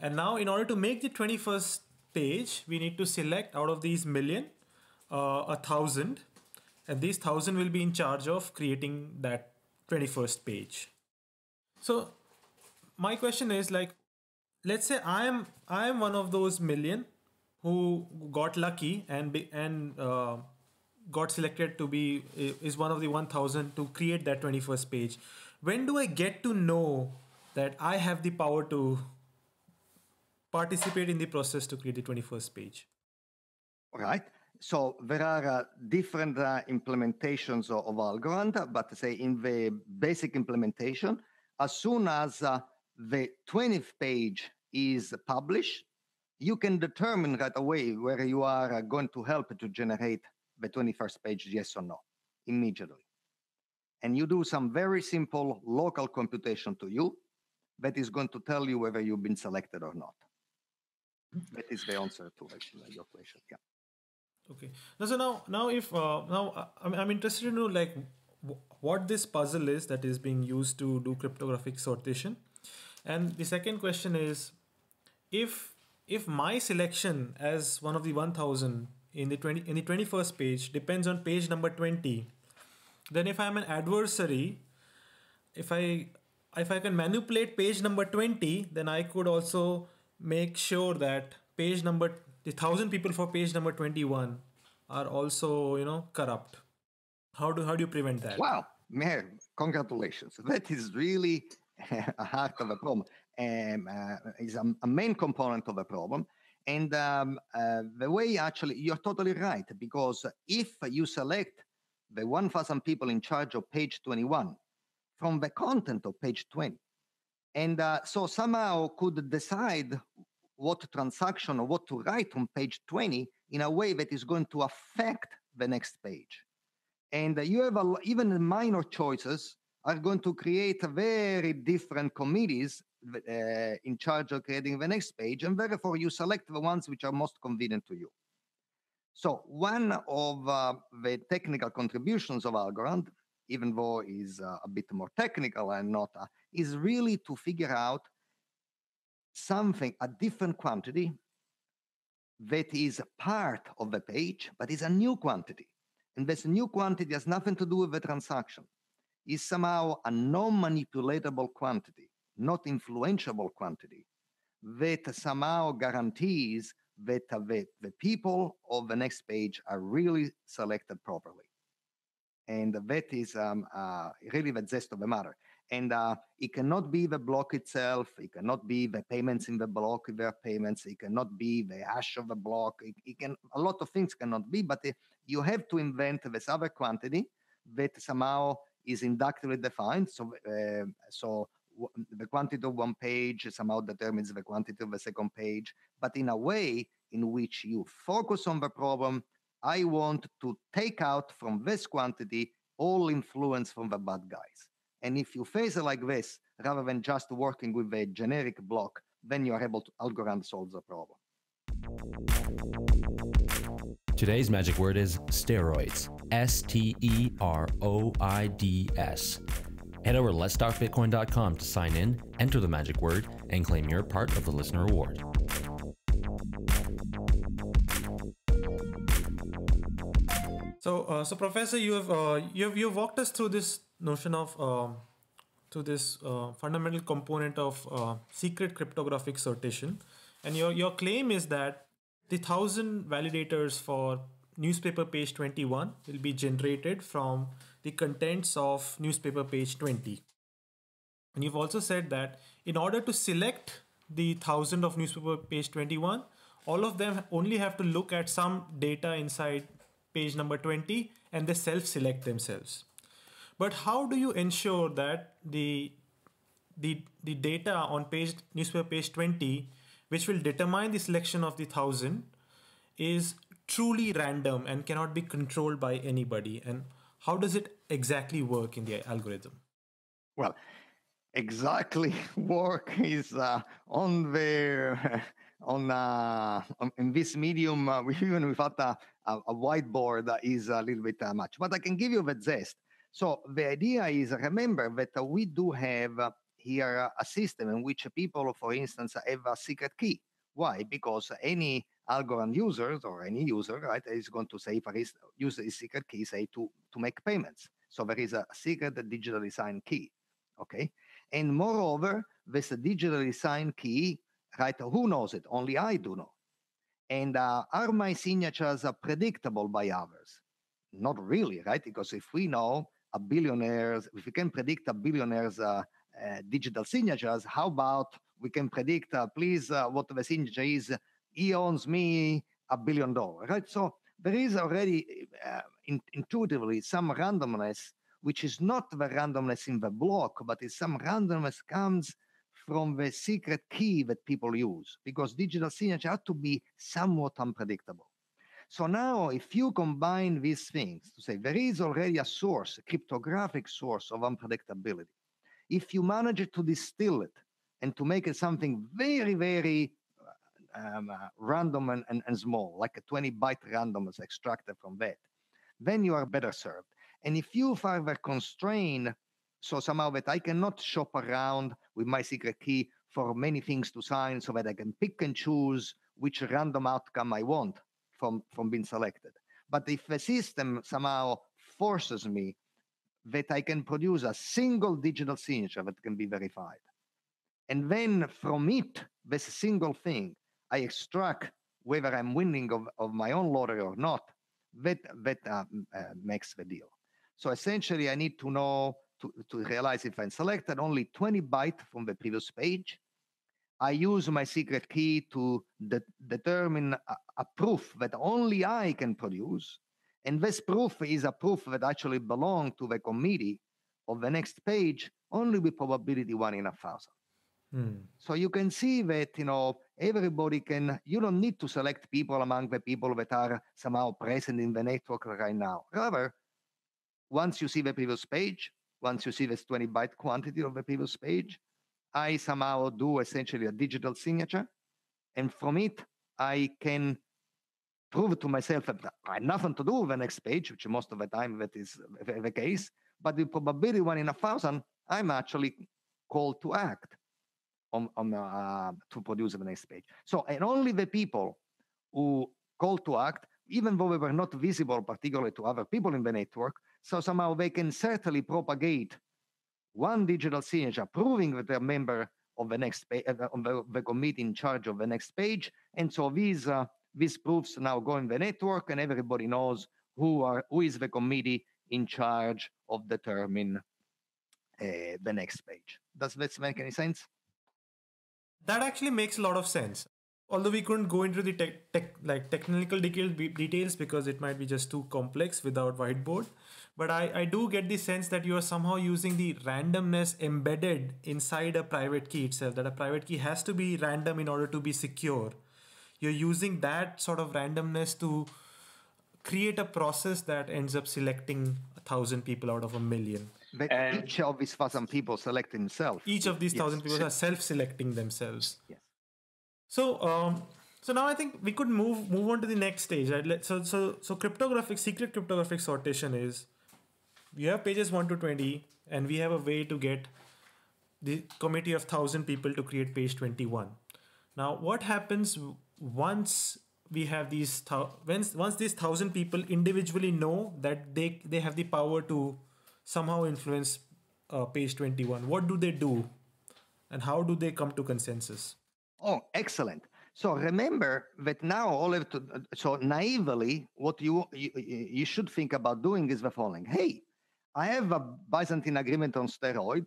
And now in order to make the twenty-first page, we need to select out of these million, uh, a thousand. And these thousand will be in charge of creating that twenty-first page. So my question is, like, let's say I am I am one of those million who got lucky and be, and uh, got selected to be is one of the one thousand to create that twenty-first page. When do I get to know that I have the power to participate in the process to create the twenty-first page? All right. So there are uh, different uh, implementations of, of Algorand, but say in the basic implementation, as soon as uh, the twentieth page is published, you can determine right away whether you are uh, going to help to generate the twenty-first page, yes or no, immediately. And you do some very simple local computation to you that is going to tell you whether you've been selected or not. That is the answer to actually your question. Yeah. Okay. Now, so now, now if uh, now I'm, I'm interested to know, like, w- what this puzzle is that is being used to do cryptographic sortation. And the second question is, if if my selection as one of the one thousand in the twenty in the twenty-first page depends on page number twenty, then if I'm an adversary, if I if I can manipulate page number twenty, then I could also make sure that page number the thousand people for page number twenty-one are also, you know, corrupt. How do how do you prevent that? Wow, man! Congratulations. That is really a heart of a problem. Um, uh, is a, a main component of a problem. And um, uh, the way actually, you're totally right, because if you select the one thousand people in charge of page twenty-one from the content of page twenty, and uh, so somehow could decide what transaction or what to write on page twenty in a way that is going to affect the next page. And uh, you have a, even minor choices are going to create very different committees uh, in charge of creating the next page, and therefore you select the ones which are most convenient to you. So one of uh, the technical contributions of Algorand, even though is uh, a bit more technical and not, uh, is really to figure out something, a different quantity that is part of the page, but is a new quantity. And this new quantity has nothing to do with the transaction. It's somehow a non-manipulatable quantity, not influenceable quantity, that somehow guarantees that the, the people of the next page are really selected properly. And that is um, uh, really the gist of the matter. And uh, it cannot be the block itself. It cannot be the payments in the block, their payments. It cannot be the hash of the block. It, it can, a lot of things cannot be, but uh, you have to invent this other quantity that somehow is inductively defined. So, uh, so w- the quantity of one page somehow determines the quantity of the second page, but in a way in which you focus on the problem. I want to take out from this quantity all influence from the bad guys. And if you face it like this, rather than just working with a generic block, then you are able to, Algorand solves the problem. Today's magic word is steroids, S T E R O I D S. Head over to lets talk bitcoin dot com to sign in, enter the magic word, and claim your part of the listener award. So, uh, so Professor, you have uh, you have you've walked us through this notion of uh, to this uh, fundamental component of uh, secret cryptographic sortation, and your your claim is that the thousand validators for newspaper page twenty-one will be generated from the contents of newspaper page twenty, and you've also said that in order to select the thousand of newspaper page twenty-one, all of them only have to look at some data inside page number twenty, and they self-select themselves. But how do you ensure that the the the data on page newspaper page twenty, which will determine the selection of the thousand, is truly random and cannot be controlled by anybody? And how does it exactly work in the algorithm? Well, exactly work is uh, on the on uh, in this medium, uh, even without a, a whiteboard, uh, is a little bit uh, much. But I can give you the zest. So the idea is, remember that uh, we do have uh, here uh, a system in which people, for instance, have a secret key. Why? Because any Algorand user or any user, right, is going to say, for instance, use a secret key, say, to, to make payments. So there is a secret digitally signed key. Okay. And moreover, with a digitally signed key, right? Who knows it? Only I do know. And uh, are my signatures predictable by others? Not really, right? Because if we know a billionaire's, if we can predict a billionaire's uh, uh, digital signatures, how about we can predict, uh, please, uh, what the signature is, he owns me a billion dollars, right? So there is already uh, in, intuitively some randomness, which is not the randomness in the block, but is some randomness comes from the secret key that people use, because digital signatures have to be somewhat unpredictable. So now if you combine these things to say there is already a source, a cryptographic source of unpredictability, if you manage to distill it and to make it something very, very um, uh, random and, and, and small, like a twenty byte randomness extracted from that, then you are better served. And if you further constrain, so somehow that I cannot shop around with my secret key for many things to sign so that I can pick and choose which random outcome I want from, from being selected. But if the system somehow forces me that I can produce a single digital signature that can be verified, and then from it, this single thing, I extract whether I'm winning of, of my own lottery or not, that, that uh, uh, makes the deal. So essentially, I need to know To, to realize if I'm selected, only twenty bytes from the previous page. I use my secret key to de determine a, a proof that only I can produce. And this proof is a proof that actually belongs to the committee of the next page, only with probability one in a thousand. Hmm. So you can see that, you know, everybody can, you don't need to select people among the people that are somehow present in the network right now. Rather, once you see the previous page, once you see this twenty byte quantity of the previous page, I somehow do essentially a digital signature. And from it, I can prove to myself that I have nothing to do with the next page, which most of the time that is the case. But with probability one in a thousand, I'm actually called to act on, on uh, to produce the next page. So, and only the people who called to act, even though they were not visible, particularly to other people in the network, so somehow they can certainly propagate one digital signature, proving that they're a member of the next page, uh, of the, the committee in charge of the next page. And so these uh, these proofs now go in the network, and everybody knows who are who is the committee in charge of determining uh, the next page. Does this make any sense? That actually makes a lot of sense. Although we couldn't go into the tech, tech, like technical details because it might be just too complex without whiteboard. But I, I do get the sense that you are somehow using the randomness embedded inside a private key itself, that a private key has to be random in order to be secure. You're using that sort of randomness to create a process that ends up selecting a thousand people out of a million. But and each of these thousand people select themselves. Each of these yes. thousand people are self-selecting themselves. Yes. So, um, so now I think we could move move on to the next stage, right? Let, so, so, so cryptographic, secret cryptographic sortation is, you have pages one to twenty, and we have a way to get the committee of one thousand people to create page twenty-one. Now, what happens once we have these, once, once these one thousand people individually know that they, they have the power to somehow influence uh, page twenty-one? What do they do? And how do they come to consensus? Oh, excellent. So remember that now all have to, so naively, what you, you you should think about doing is the following. Hey, I have a Byzantine agreement on steroid.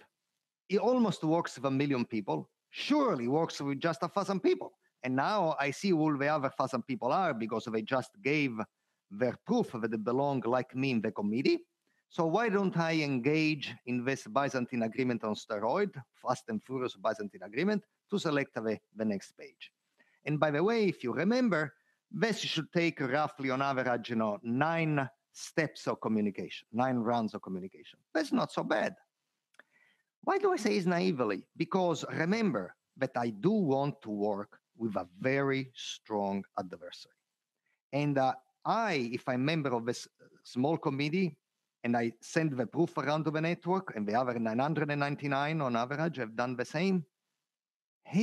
It almost works with a million people. Surely works with just a thousand people. And now I see who the other thousand people are because they just gave their proof that they belong like me in the committee. So why don't I engage in this Byzantine agreement on steroid, fast and furious Byzantine agreement, to select the, the next page? And by the way, if you remember, this should take roughly on average, you know, nine steps of communication, nine rounds of communication. That's not so bad. Why do I say it's naively? Because remember that I do want to work with a very strong adversary. And uh, I, if I'm a member of this small committee, and I send the proof around to the network, and the other nine hundred ninety-nine on average have done the same,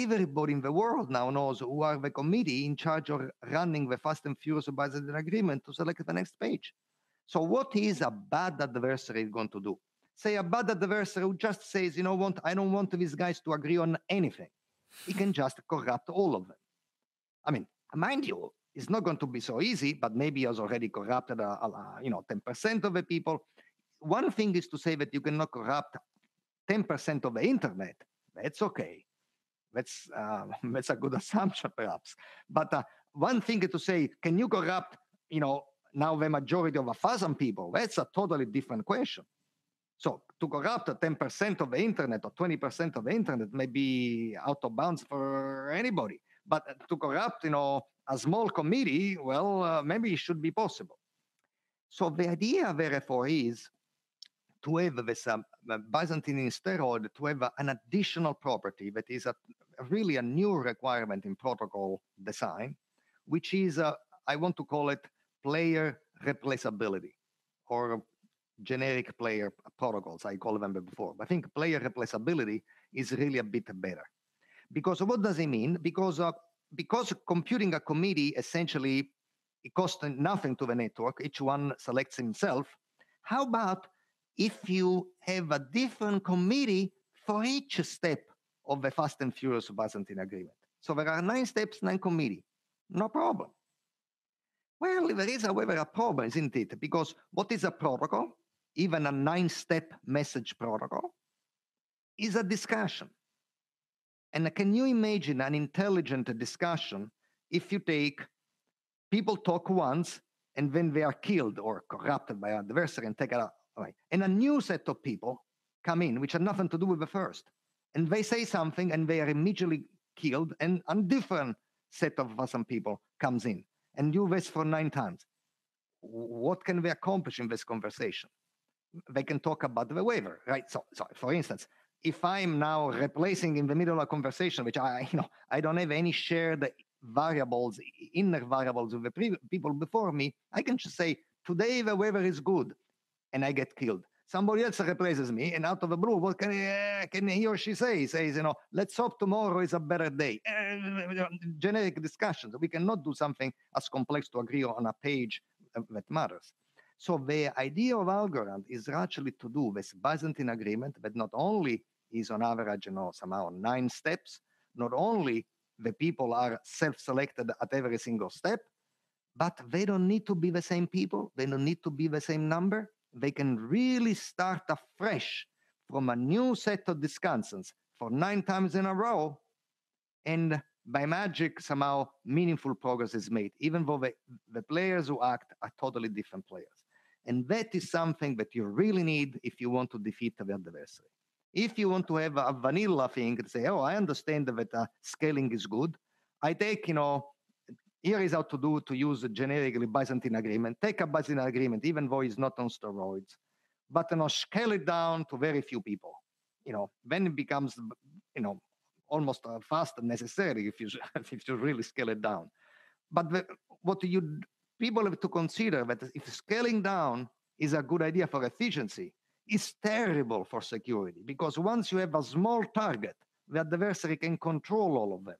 everybody in the world now knows who are the committee in charge of running the fast and furious Byzantine agreement to select the next page. So what is a bad adversary going to do? say a bad adversary who just says, you know what, I don't want these guys to agree on anything. He can just corrupt all of them. I mean, mind you, it's not going to be so easy, but maybe he has already corrupted, uh, uh, you know, ten percent of the people. One thing is to say that you cannot corrupt ten percent of the internet. That's okay. That's, uh, that's a good assumption, perhaps. But uh, one thing is to say, can you corrupt, you know, now the majority of a thousand people? That's a totally different question. So to corrupt ten percent of the internet or twenty percent of the internet may be out of bounds for anybody. But to corrupt, you know, a small committee, well, uh, maybe it should be possible. So the idea, therefore, is to have this um, Byzantine in steroid, to have uh, an additional property that is a, really a new requirement in protocol design, which is, uh, I want to call it player replaceability, or generic player protocols, I call them before. But I think player replaceability is really a bit better. Because what does it mean? Because uh, because computing a committee, essentially, it costs nothing to the network. Each one selects himself. How about if you have a different committee for each step of the Fast and Furious Byzantine Agreement? So there are nine steps, nine committee. No problem. Well, there is, however, a problem, isn't it? Because what is a protocol, even a nine-step message protocol, is a discussion. And can you imagine an intelligent discussion if you take people talk once and then they are killed or corrupted by an adversary and taken away? And a new set of people come in, which have nothing to do with the first. And they say something and they are immediately killed, and a different set of some people comes in. And do this for nine times. What can we accomplish in this conversation? They can talk about the waiver, right? So, so for instance, if I'm now replacing in the middle of a conversation, which I, you know, I don't have any shared variables, inner variables with the pre- people before me, I can just say, today the weather is good, and I get killed. Somebody else replaces me, and out of the blue, what can he, uh, can he or she say? He says, you know, let's hope tomorrow is a better day. Uh, generic discussions. We cannot do something as complex to agree on a page that matters. So the idea of Algorand is actually to do this Byzantine agreement that not only is on average, you know, somehow nine steps, not only the people are self-selected at every single step, but they don't need to be the same people, they don't need to be the same number, they can really start afresh from a new set of discussions for nine times in a row, and by magic, somehow, meaningful progress is made, even though the, the players who act are totally different players. And that is something that you really need if you want to defeat the adversary. If you want to have a vanilla thing and say, oh, I understand that uh, scaling is good. I take, you know, here is how to do to use a generically Byzantine agreement. Take a Byzantine agreement, even though it's not on steroids. But, you know, scale it down to very few people. You know, then it becomes, you know, almost uh, fast and necessary if you, if you really scale it down. But the, what you... people have to consider that if scaling down is a good idea for efficiency, it's terrible for security, because once you have a small target, the adversary can control all of them.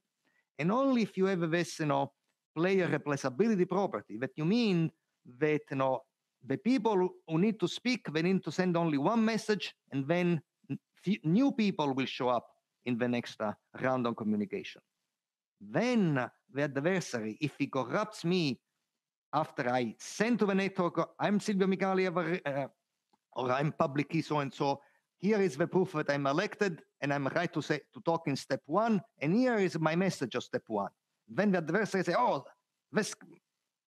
And only if you have this, you know, player replaceability property, that you mean that, you know, the people who need to speak, they need to send only one message, and then f- new people will show up in the next uh, round of communication. Then the adversary, if he corrupts me, after I send to the network, I'm Silvio Micali, uh, or I'm public key so-and-so, here is the proof that I'm elected, and I'm right to say to talk in step one, and here is my message of step one. Then the adversary says, oh, let's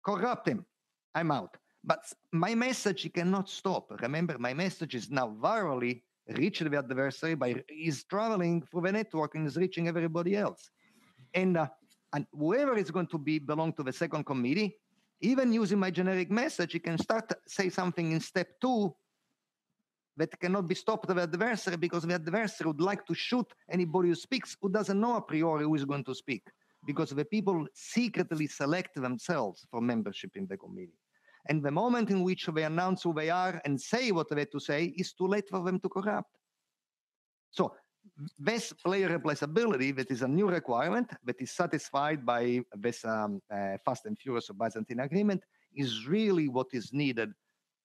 corrupt him, I'm out. But my message, he cannot stop. Remember, my message is now virally reached the adversary, by is traveling through the network and is reaching everybody else. And, uh, and whoever is going to be belong to the second committee, even using my generic message, you can start to say something in step two that cannot be stopped by the adversary, because the adversary would like to shoot anybody who speaks, who doesn't know a priori who is going to speak, because the people secretly select themselves for membership in the committee. And the moment in which they announce who they are and say what they have to say, is too late for them to corrupt. So this player replaceability, that is a new requirement that is satisfied by this um, uh, Fast and Furious Byzantine Agreement, is really what is needed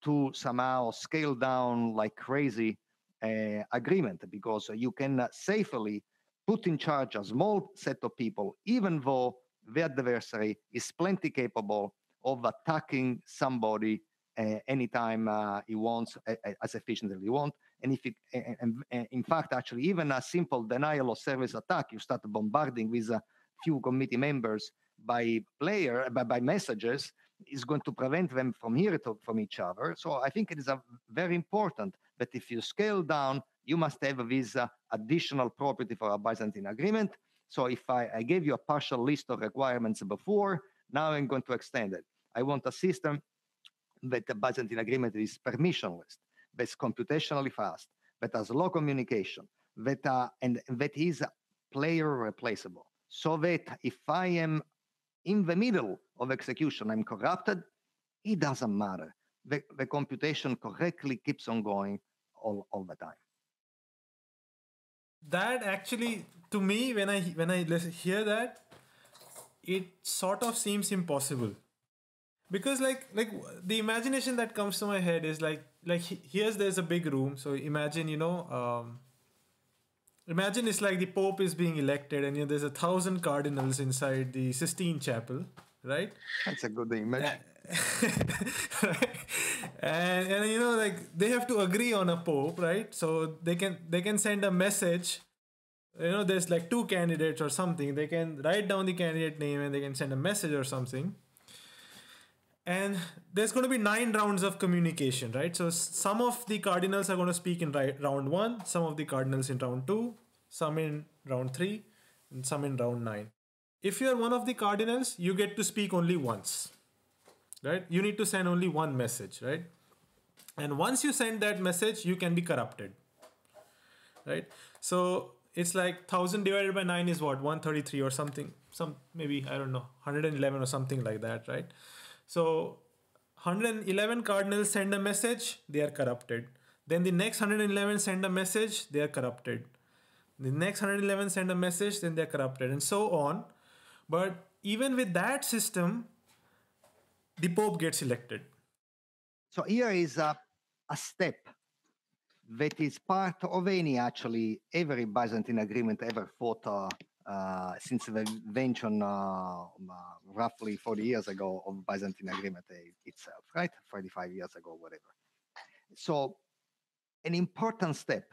to somehow scale down like crazy uh, agreement, because you can safely put in charge a small set of people, even though the adversary is plenty capable of attacking somebody uh, anytime uh, he wants, uh, as efficiently as he wants. And if it, and, and in fact, actually, even a simple denial of service attack, you start bombarding with a few committee members by player, by, by messages, is going to prevent them from hearing from each other. So I think it is a very important that if you scale down, you must have this uh, additional property for a Byzantine agreement. So if I, I gave you a partial list of requirements before, now I'm going to extend it. I want a system that the Byzantine agreement is permissionless, that's computationally fast, that has low communication, that uh, and that is player replaceable. So that if I am in the middle of execution, I'm corrupted, it doesn't matter. The, the computation correctly keeps on going all, all the time. That actually, to me, when I when I hear that, it sort of seems impossible, because like like the imagination that comes to my head is like like here's there's a big room. So imagine, you know, um, imagine it's like the Pope is being elected, and you know, there's a thousand cardinals inside the Sistine Chapel, right? That's a good image. Yeah. Right? and, and you know, like they have to agree on a pope, right? So they can they can send a message. You know, there's like two candidates or something. They can write down the candidate name and they can send a message or something. And there's going to be nine rounds of communication, right? So some of the cardinals are going to speak in right, round one, some of the cardinals in round two, some in round three, and some in round nine. If you're one of the cardinals, you get to speak only once. Right? You need to send only one message, right? And once you send that message, you can be corrupted, right? So it's like one thousand divided by nine is what? one thirty-three or something, some maybe, I don't know, one hundred eleven or something like that, right? So one hundred eleven cardinals send a message, they are corrupted. Then the next one hundred eleven send a message, they are corrupted. The next one hundred eleven send a message, then they're corrupted, and so on. But even with that system, the Pope gets elected. So here is a, a step that is part of any, actually, every Byzantine agreement ever fought uh, uh, since the invention uh, uh, roughly forty years ago of Byzantine agreement itself, right? forty-five years ago, whatever. So an important step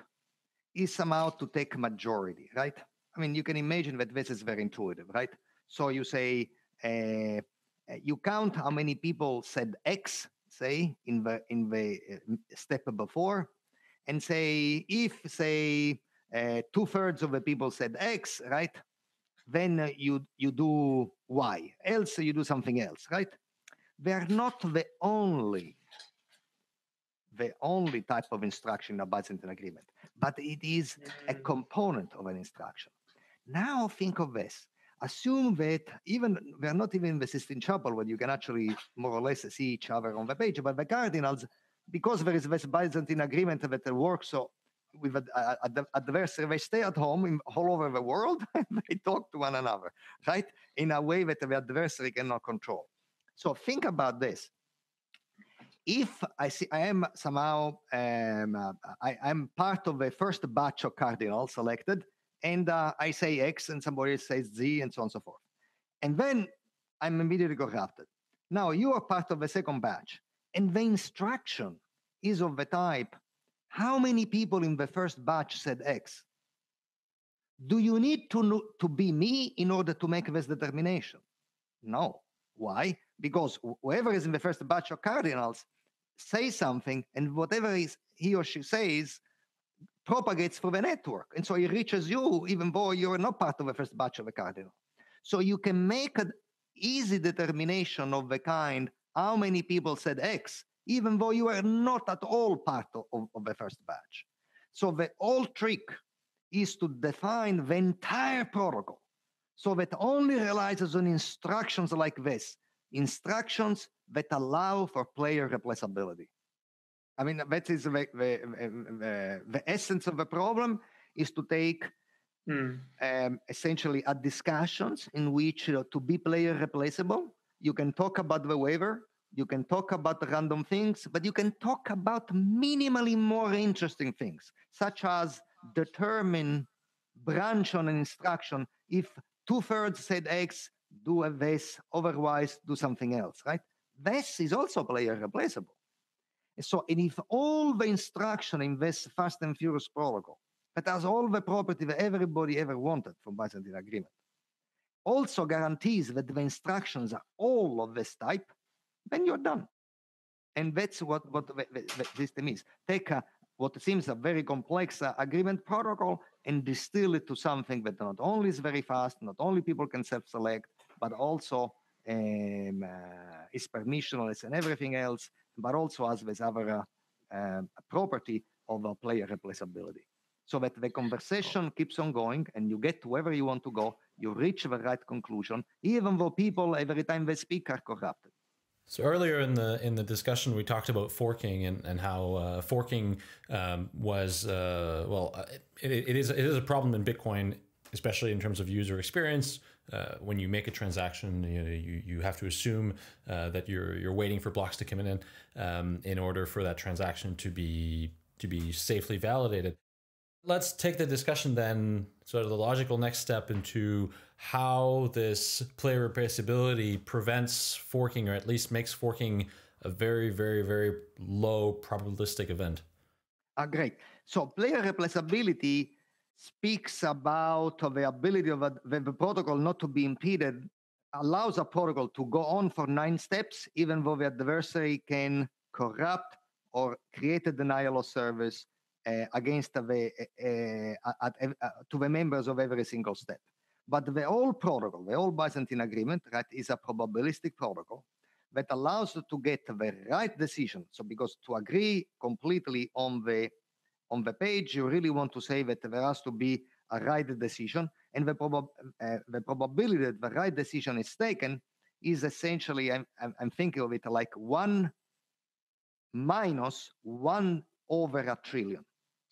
is somehow to take majority, right? I mean, you can imagine that this is very intuitive, right? So you say, uh, you count how many people said X, say, in the in the step before, and say, if, say, uh, two-thirds of the people said X, right, then uh, you, you do Y, else you do something else, right? They are not the only, the only type of instruction in a Byzantine agreement, but it is a component of an instruction. Now think of this. Assume that even we are not even in the Sistine Chapel, where you can actually more or less see each other on the page, but the cardinals, because there is this Byzantine agreement that works so with an adversary, they stay at home in, all over the world, and they talk to one another, right? In a way that the adversary cannot control. So think about this. If I see I am somehow, um, uh, I am part of the first batch of cardinals selected, and uh, I say X, and somebody says Z, and so on and so forth. And then I'm immediately corrupted. Now, you are part of the second batch, and the instruction is of the type, how many people in the first batch said X? Do you need to, know, to be me in order to make this determination? No. Why? Because whoever is in the first batch of cardinals says something, and whatever is he or she says propagates through the network. And so it reaches you, even though you're not part of the first batch of the cardinal. So you can make an easy determination of the kind, how many people said X, even though you are not at all part of, of the first batch. So the whole trick is to define the entire protocol so that only relies on instructions like this, instructions that allow for player replaceability. I mean, that is the, the, the, the essence of the problem, is to take mm. um, essentially a discussions in which, you know, to be player replaceable, you can talk about the waiver, You can talk about random things, but you can talk about minimally more interesting things, such as determine branch on an instruction. If two-thirds said X, do a this, otherwise do something else, right? This is also player replaceable. So, and if all the instruction in this fast and furious protocol that has all the property that everybody ever wanted from Byzantine agreement also guarantees that the instructions are all of this type, then you're done. And that's what, what the, the, the system is. Take a, what seems a very complex uh, agreement protocol and distill it to something that not only is very fast, not only people can self-select, but also um, uh, is permissionless and everything else, but also has this other uh, uh, property of uh, player replaceability. So that the conversation keeps on going and you get to wherever you want to go, you reach the right conclusion, even though people, every time they speak, are corrupted. So earlier in the in the discussion, we talked about forking and, and how uh, forking um, was, uh, well, it, it, is, it is a problem in Bitcoin, especially in terms of user experience. Uh, when you make a transaction, you know, you, you have to assume uh, that you're, you're waiting for blocks to come in um, in order for that transaction to be, to be safely validated. Let's take the discussion then, sort of the logical next step into how this player replaceability prevents forking, or at least makes forking a very, very, very low probabilistic event. Ah, great. So player replaceability speaks about the ability of a, the, the protocol not to be impeded, allows a protocol to go on for nine steps, even though the adversary can corrupt or create a denial of service Uh, against the uh, uh, uh, uh, to the members of every single step. But the old protocol, the old Byzantine agreement, right, is a probabilistic protocol that allows you to get the right decision. So because to agree completely on the on the page, you really want to say that there has to be a right decision, and the, prob uh, the probability that the right decision is taken is essentially, I'm, I'm, I'm thinking of it like one minus one over a trillion.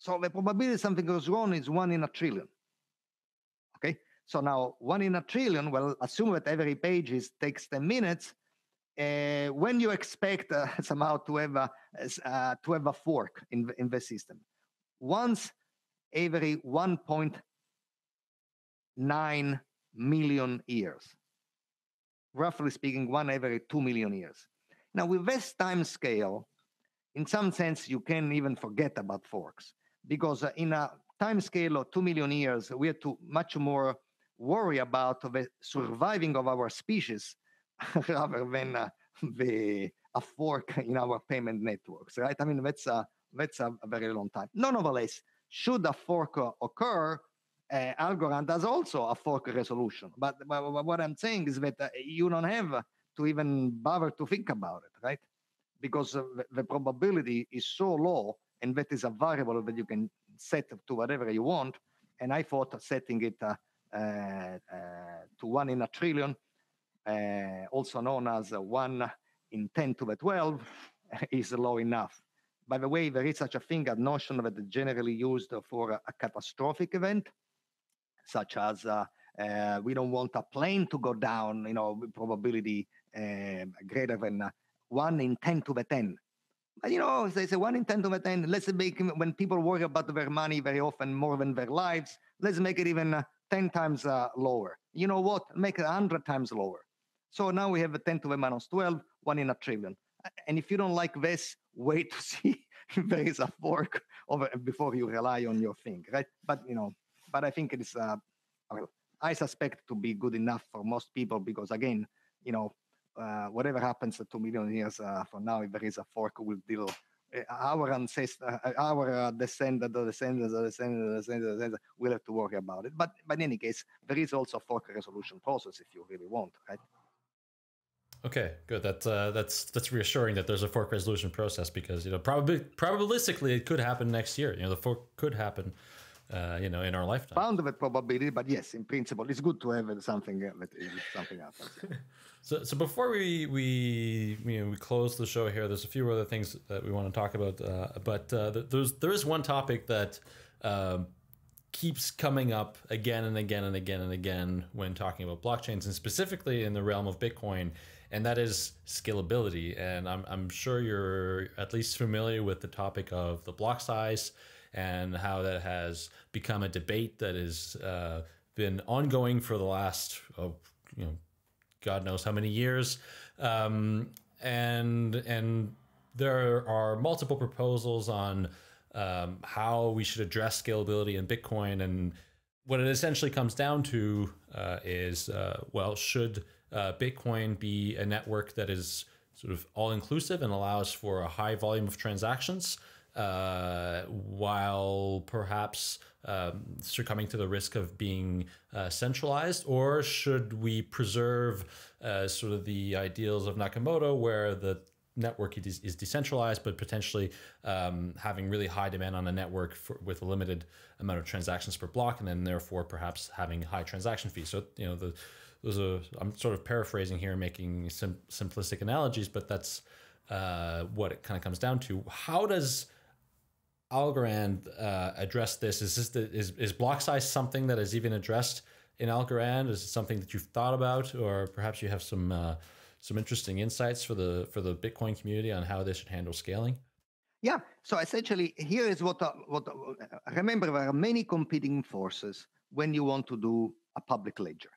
So the probability something goes wrong is one in a trillion. Okay, so now one in a trillion, well, assume that every page is, takes ten minutes. Uh, when you expect uh, somehow to have, a, uh, to have a fork in the, in the system? Once every one point nine million years. Roughly speaking, one every two million years. Now with this time scale, in some sense, you can even forget about forks, because in a time scale of two million years, we have to much more worry about the surviving of our species rather than uh, the, a fork in our payment networks, right? I mean, that's a, that's a very long time. Nonetheless, should a fork uh, occur, uh, Algorand has also a fork resolution. But, but what I'm saying is that uh, you don't have to even bother to think about it, right? Because the probability is so low, and that is a variable that you can set to whatever you want. And I thought setting it uh, uh, uh, to one in a trillion, uh, also known as one in ten to the twelfth, is low enough. By the way, there is such a thing, a notion that is generally used for a catastrophic event, such as uh, uh, we don't want a plane to go down, you know, probability uh, greater than uh, one in ten to the ten. But you know, they say one in ten to the ten, let's make, when people worry about their money very often more than their lives, let's make it even uh, ten times uh, lower. You know what? Make it one hundred times lower. So now we have a ten to the minus twelve, one in a trillion. And if you don't like this, wait to see if there is a fork over before you rely on your thing, right? But you know, but I think it is, uh, I suspect to be good enough for most people because again, you know, Uh, whatever happens uh, two million years uh, from now, if there is a fork, we'll deal. Uh, our ancestors, uh, our uh, descendants, descendants, descendants, descendants, we'll have to worry about it. But, but in any case, there is also a fork resolution process if you really want, right? Okay, good. That, uh, that's that's reassuring that there's a fork resolution process because you know probably probabilistically it could happen next year. You know, the fork could happen, uh, you know, in our lifetime. Bound of it probability, but yes, in principle, it's good to have something that something happens. Yeah. So, so before we we you know, we close the show here, there's a few other things that we want to talk about. Uh, but uh, there's there is one topic that uh, keeps coming up again and again and again and again when talking about blockchains, and specifically in the realm of Bitcoin, and that is scalability. And I'm, I'm sure you're at least familiar with the topic of the block size and how that has become a debate that has uh, been ongoing for the last, oh, you know, God knows how many years. Um, and, and there are multiple proposals on um, how we should address scalability in Bitcoin. And what it essentially comes down to uh, is, uh, well, should uh, Bitcoin be a network that is sort of all-inclusive and allows for a high volume of transactions, uh, while perhaps um, succumbing to the risk of being uh, centralized? Or should we preserve uh, sort of the ideals of Nakamoto, where the network is, is decentralized, but potentially um, having really high demand on a network for, with a limited amount of transactions per block, and then therefore perhaps having high transaction fees? So, you know, the, those are, I'm sort of paraphrasing here, making sim simplistic analogies, but that's uh, what it kind of comes down to. How does Algorand uh, address this? Is, this the, is, is block size something that is even addressed in Algorand? Is it something that you've thought about, or perhaps you have some uh, some interesting insights for the for the Bitcoin community on how they should handle scaling? Yeah, so essentially here is what, uh, what uh, remember, there are many competing forces when you want to do a public ledger.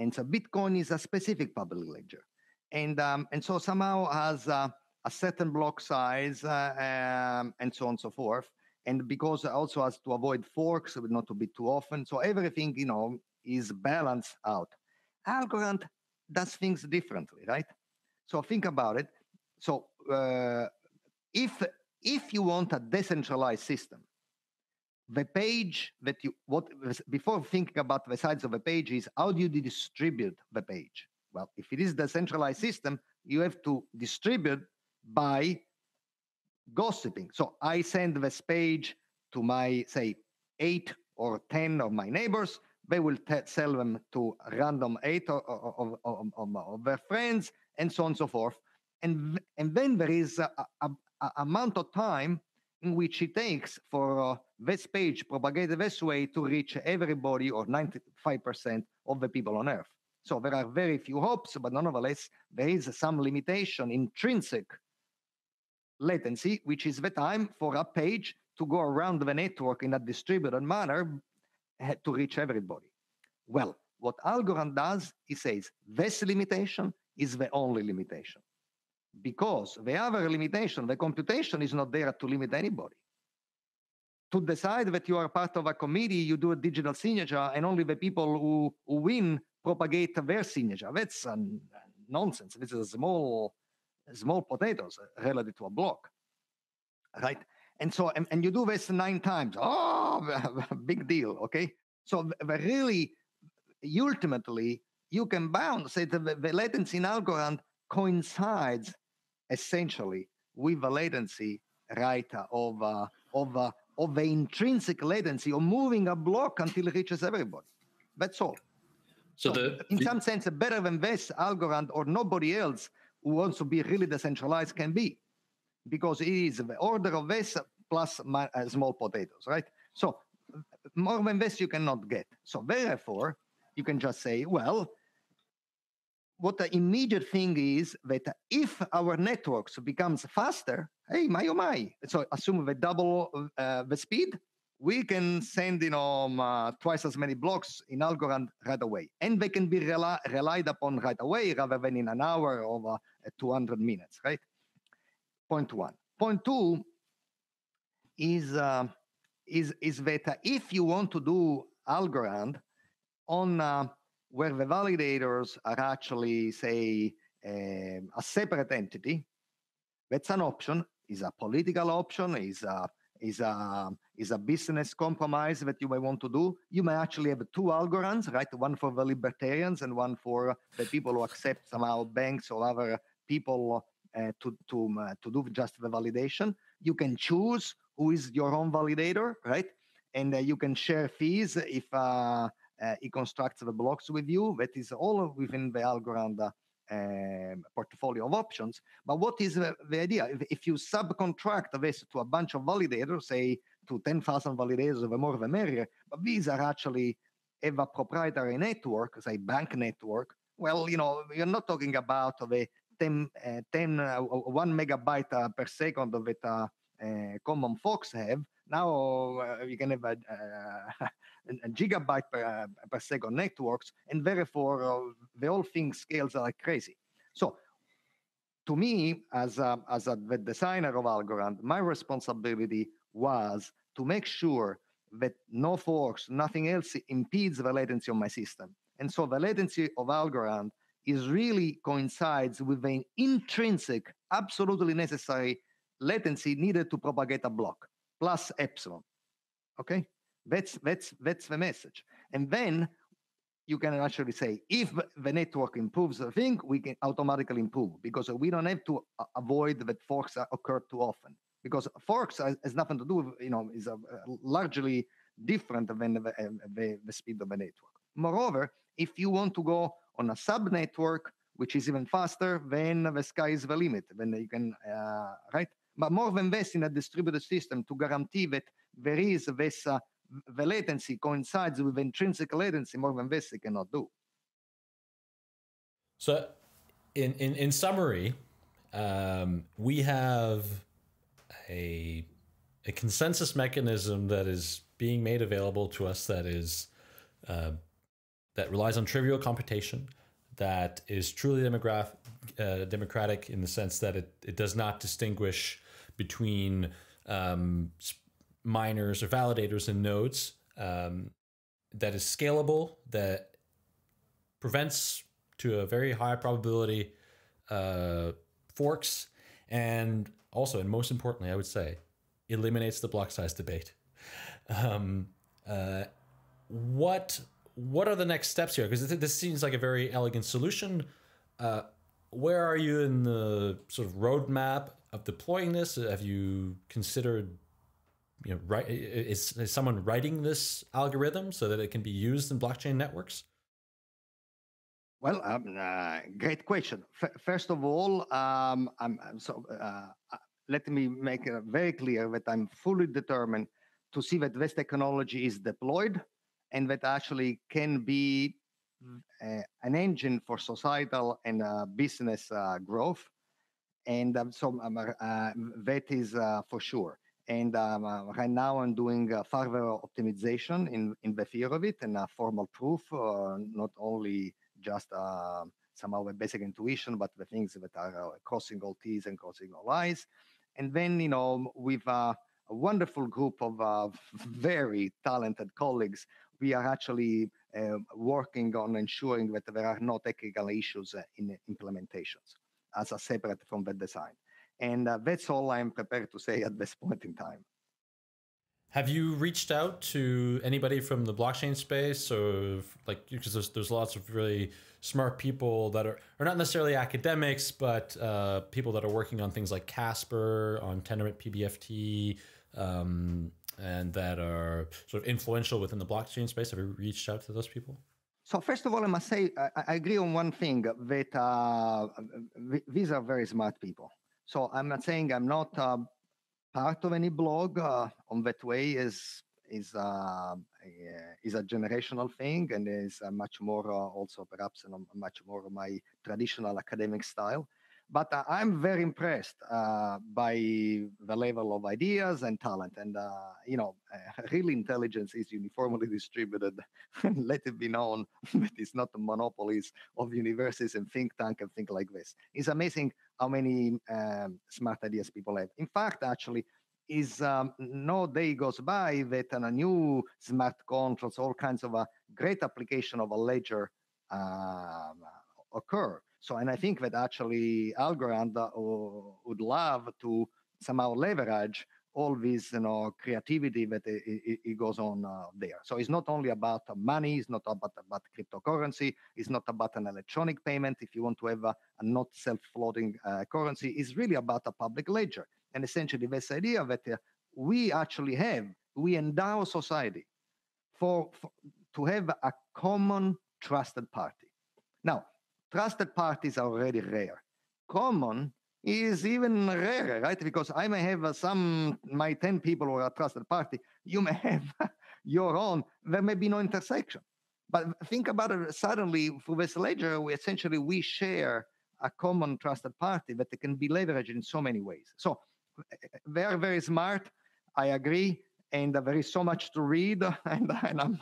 And so Bitcoin is a specific public ledger. And, um, and so somehow has uh, a certain block size uh, um, and so on and so forth. And because it also has to avoid forks, not to be too often. So everything, you know, is balanced out. Algorand does things differently, right? So think about it. So uh, if if you want a decentralized system, the page that you what before thinking about the size of a page is how do you distribute the page? Well, if it is a decentralized system, you have to distribute by gossiping. So I send this page to my, say, eight or ten of my neighbors. They will sell them to random eight of, of, of, of, of their friends, and so on and so forth. And, and then there is a, a, a amount of time in which it takes for uh, this page propagated this way to reach everybody or ninety-five percent of the people on Earth. So there are very few hopes, but nonetheless, there is some limitation, intrinsic latency, which is the time for a page to go around the network in a distributed manner had to reach everybody. Well, what Algorand does, he says, this limitation is the only limitation. Because the other limitation, the computation, is not there to limit anybody. To decide that you are part of a committee, you do a digital signature, and only the people who, who win propagate their signature. That's uh, nonsense. This is a small, small potatoes relative to a block, right? And so, and, and you do this nine times. Oh, big deal, okay? So really, ultimately, you can bounce it. The, the latency in Algorand coincides essentially with the latency, right, of, uh, of, uh, of the intrinsic latency of moving a block until it reaches everybody. That's all. So, so the, in the, some sense, better than this, Algorand or nobody else who wants to be really decentralized can be. Because it is the order of this plus my, uh, small potatoes, right? So more than this you cannot get. So therefore, you can just say, well, what the immediate thing is that if our networks becomes faster, hey, my oh my, so assume we double uh, the speed, we can send, you know, um, uh, twice as many blocks in Algorand right away. And they can be rel relied upon right away rather than in an hour or uh, two hundred minutes, right? Point one. Point two is, uh, is, is that if you want to do Algorand on uh, where the validators are actually, say, um, a separate entity, that's an option, is a political option, is a, is, a, is a business compromise that you may want to do. You may actually have two Algorands, right? One for the libertarians and one for the people who accept somehow banks or other people Uh, to to uh, to do just the validation. You can choose who is your own validator, right? And uh, you can share fees if uh, uh, it constructs the blocks with you. That is all within the Algorand uh, um, portfolio of options. But what is the, the idea? If, if you subcontract this to a bunch of validators, say to ten thousand validators, the more the merrier. But these are actually have a proprietary network, say bank network, well, you know, you're not talking about the ten, uh, ten uh, one megabyte uh, per second that uh, uh, common folks have. Now uh, you can have a, uh, a gigabyte per, uh, per second networks, and therefore uh, the whole thing scales like crazy. So, to me, as a, as a, the designer of Algorand, my responsibility was to make sure that no forks, nothing else impedes the latency of my system. And so the latency of Algorand is really coincides with the intrinsic, absolutely necessary latency needed to propagate a block, plus epsilon. Okay? That's, that's, that's the message. And then you can actually say, if the network improves the thing, we can automatically improve, because we don't have to avoid that forks occur too often. Because forks has nothing to do with, you know, is largely different than the, the, the speed of the network. Moreover, if you want to go on a sub-network, which is even faster, then the sky is the limit. Then you can, uh, right? But more than this, in a distributed system, to guarantee that there is this, uh, the latency coincides with intrinsic latency, more than this, they cannot do. So in, in, in summary, um, we have a, a consensus mechanism that is being made available to us that is uh, that relies on trivial computation, that is truly demograph uh, democratic in the sense that it, it does not distinguish between um, miners or validators and nodes, um, that is scalable, that prevents to a very high probability uh, forks, and also, and most importantly, I would say, eliminates the block size debate. Um, uh, what what are the next steps here? Because this seems like a very elegant solution. Uh, where are you in the sort of roadmap of deploying this? Have you considered, you know, right, is, is someone writing this algorithm so that it can be used in blockchain networks? Well, um, uh, great question. F first of all, um, I'm, I'm so uh, let me make it very clear that I'm fully determined to see that this technology is deployed, and that actually can be uh, an engine for societal and uh, business uh, growth, and um, so um, uh, that is uh, for sure. And um, uh, right now I'm doing uh, further optimization in in the fear of it, and a formal proof, uh, not only just uh, somehow a basic intuition, but the things that are uh, crossing all T's and crossing all I's. And then, you know, with uh, a wonderful group of uh, very talented colleagues, we are actually uh, working on ensuring that there are no technical issues in implementations as a separate from the design. And uh, that's all I'm prepared to say at this point in time. Have you reached out to anybody from the blockchain space, or like, because there's, there's lots of really smart people that are, are not necessarily academics, but uh, people that are working on things like Casper, on Tendermint P B F T, um, and that are sort of influential within the blockchain space? Have you reached out to those people? So first of all, I must say, I, I agree on one thing, that uh, these are very smart people. So I'm not saying I'm not... Uh, part of any blog uh, on that way is is uh, a, is a generational thing, and is uh, much more uh, also perhaps and much more of my traditional academic style. But uh, I'm very impressed uh, by the level of ideas and talent, and uh, you know, uh, real intelligence is uniformly distributed. And let it be known that it's not the monopolies of universities and think tank and things like this. It's amazing how many um, smart ideas people have. In fact, actually, is um, no day goes by that on a new smart contracts, all kinds of a great application of a ledger um, occur. So, and I think that actually Algorand uh, would love to somehow leverage all this, you know, creativity that it, it, it goes on uh, there. So it's not only about money, it's not about, about cryptocurrency, it's not about an electronic payment. If you want to have a, a not self-floating uh, currency, it's really about a public ledger. And essentially this idea that uh, we actually have, we endow society for, for to have a common trusted party. Now, trusted parties are already rare. Common is even rarer, right? Because I may have some, my ten people who are a trusted party, you may have your own, there may be no intersection. But think about it, suddenly for this ledger, we essentially, we share a common trusted party that can be leveraged in so many ways. So they are very smart, I agree, and uh, there is so much to read, and, and I'm,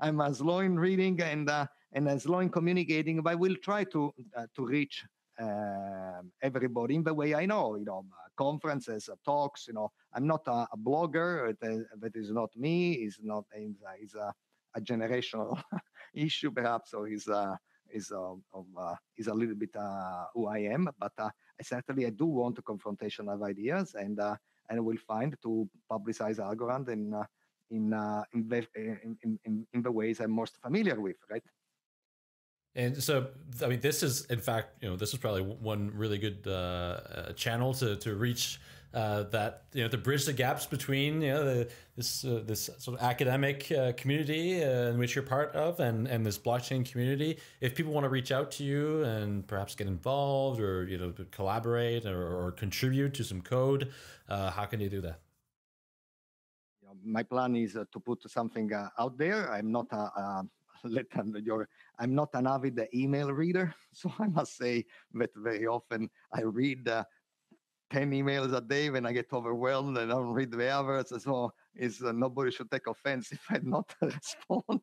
I'm as slow in reading and, uh, and as slow in communicating, but I will try to, uh, to reach uh, everybody in the way I know, you know, conferences, uh, talks, you know, I'm not a, a blogger, that is not me, is not, is a, a generational issue perhaps, or is a, Is, uh, of, uh, is a little bit uh, who I am, but uh, I certainly I do want a confrontation of ideas, and uh, and I will find to publicize Algorand in uh, in, uh, in, the, in in in the ways I'm most familiar with, right? And so, I mean, this is in fact, you know, this is probably one really good uh, uh, channel to to reach uh, that, you know, to bridge the gaps between, you know, the, this uh, this sort of academic uh, community uh, in which you're part of, and and this blockchain community. If people want to reach out to you and perhaps get involved, or, you know, collaborate, or, or contribute to some code, uh, how can you do that? You know, my plan is uh, to put something uh, out there. I'm not a, a Let them, your, I'm not an avid email reader, so I must say that very often I read uh, ten emails a day when I get overwhelmed and I don't read the others. So it's, uh, nobody should take offense if I not respond.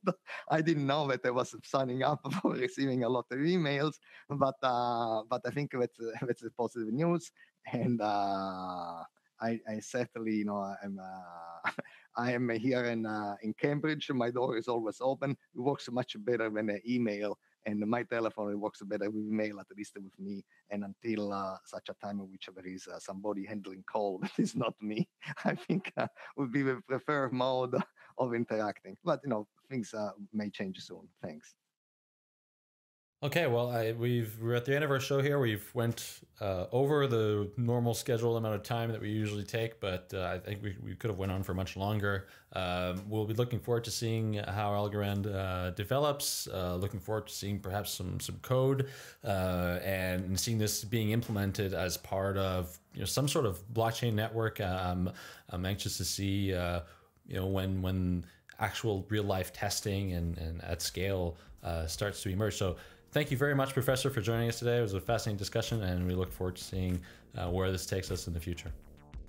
I didn't know that I was signing up for receiving a lot of emails, but uh, but I think that's, uh, that's positive news, and uh, I, I certainly, you know, I'm. Uh, I am here in uh, in Cambridge. My door is always open. It works much better than an email, and my telephone, it works better with email, at least with me. And until uh, such a time in which there is uh, somebody handling call that is not me, I think uh, would be the preferred mode of interacting. But you know, things uh, may change soon. Thanks. Okay, well, I, we've, we're at the end of our show here. We've went uh, over the normal scheduled amount of time that we usually take, but uh, I think we, we could have went on for much longer. Um, we'll be looking forward to seeing how Algorand uh, develops, uh, looking forward to seeing perhaps some, some code uh, and seeing this being implemented as part of, you know, some sort of blockchain network. Um, I'm anxious to see uh, you know, when, when actual real-life testing and, and at scale uh, starts to emerge. So, thank you very much, Professor, for joining us today. It was a fascinating discussion, and we look forward to seeing uh, where this takes us in the future.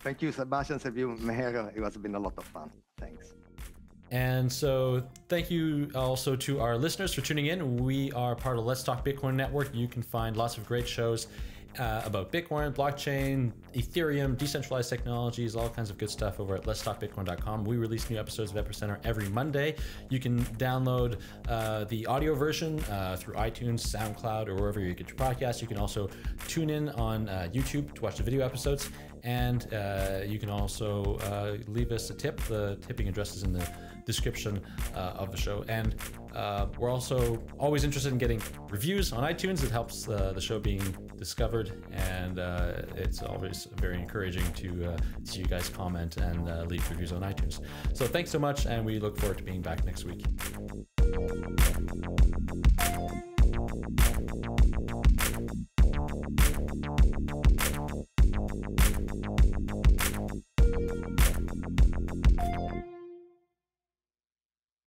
Thank you, Sebastian, Silvio, Meher. It has been a lot of fun. Thanks. And so thank you also to our listeners for tuning in. We are part of Let's Talk Bitcoin Network. You can find lots of great shows uh, about Bitcoin, blockchain, Ethereum, decentralized technologies, all kinds of good stuff over at letstalkbitcoin dot com. We release new episodes of Epicenter every Monday. You can download uh, the audio version uh, through iTunes, SoundCloud, or wherever you get your podcasts. You can also tune in on uh, YouTube to watch the video episodes. And uh, you can also uh, leave us a tip. The tipping address is in the description uh, of the show. And uh, we're also always interested in getting reviews on iTunes. It helps uh, the show being discovered. And uh, it's always very encouraging to uh, see you guys comment and uh, leave reviews on iTunes. So thanks so much. And we look forward to being back next week.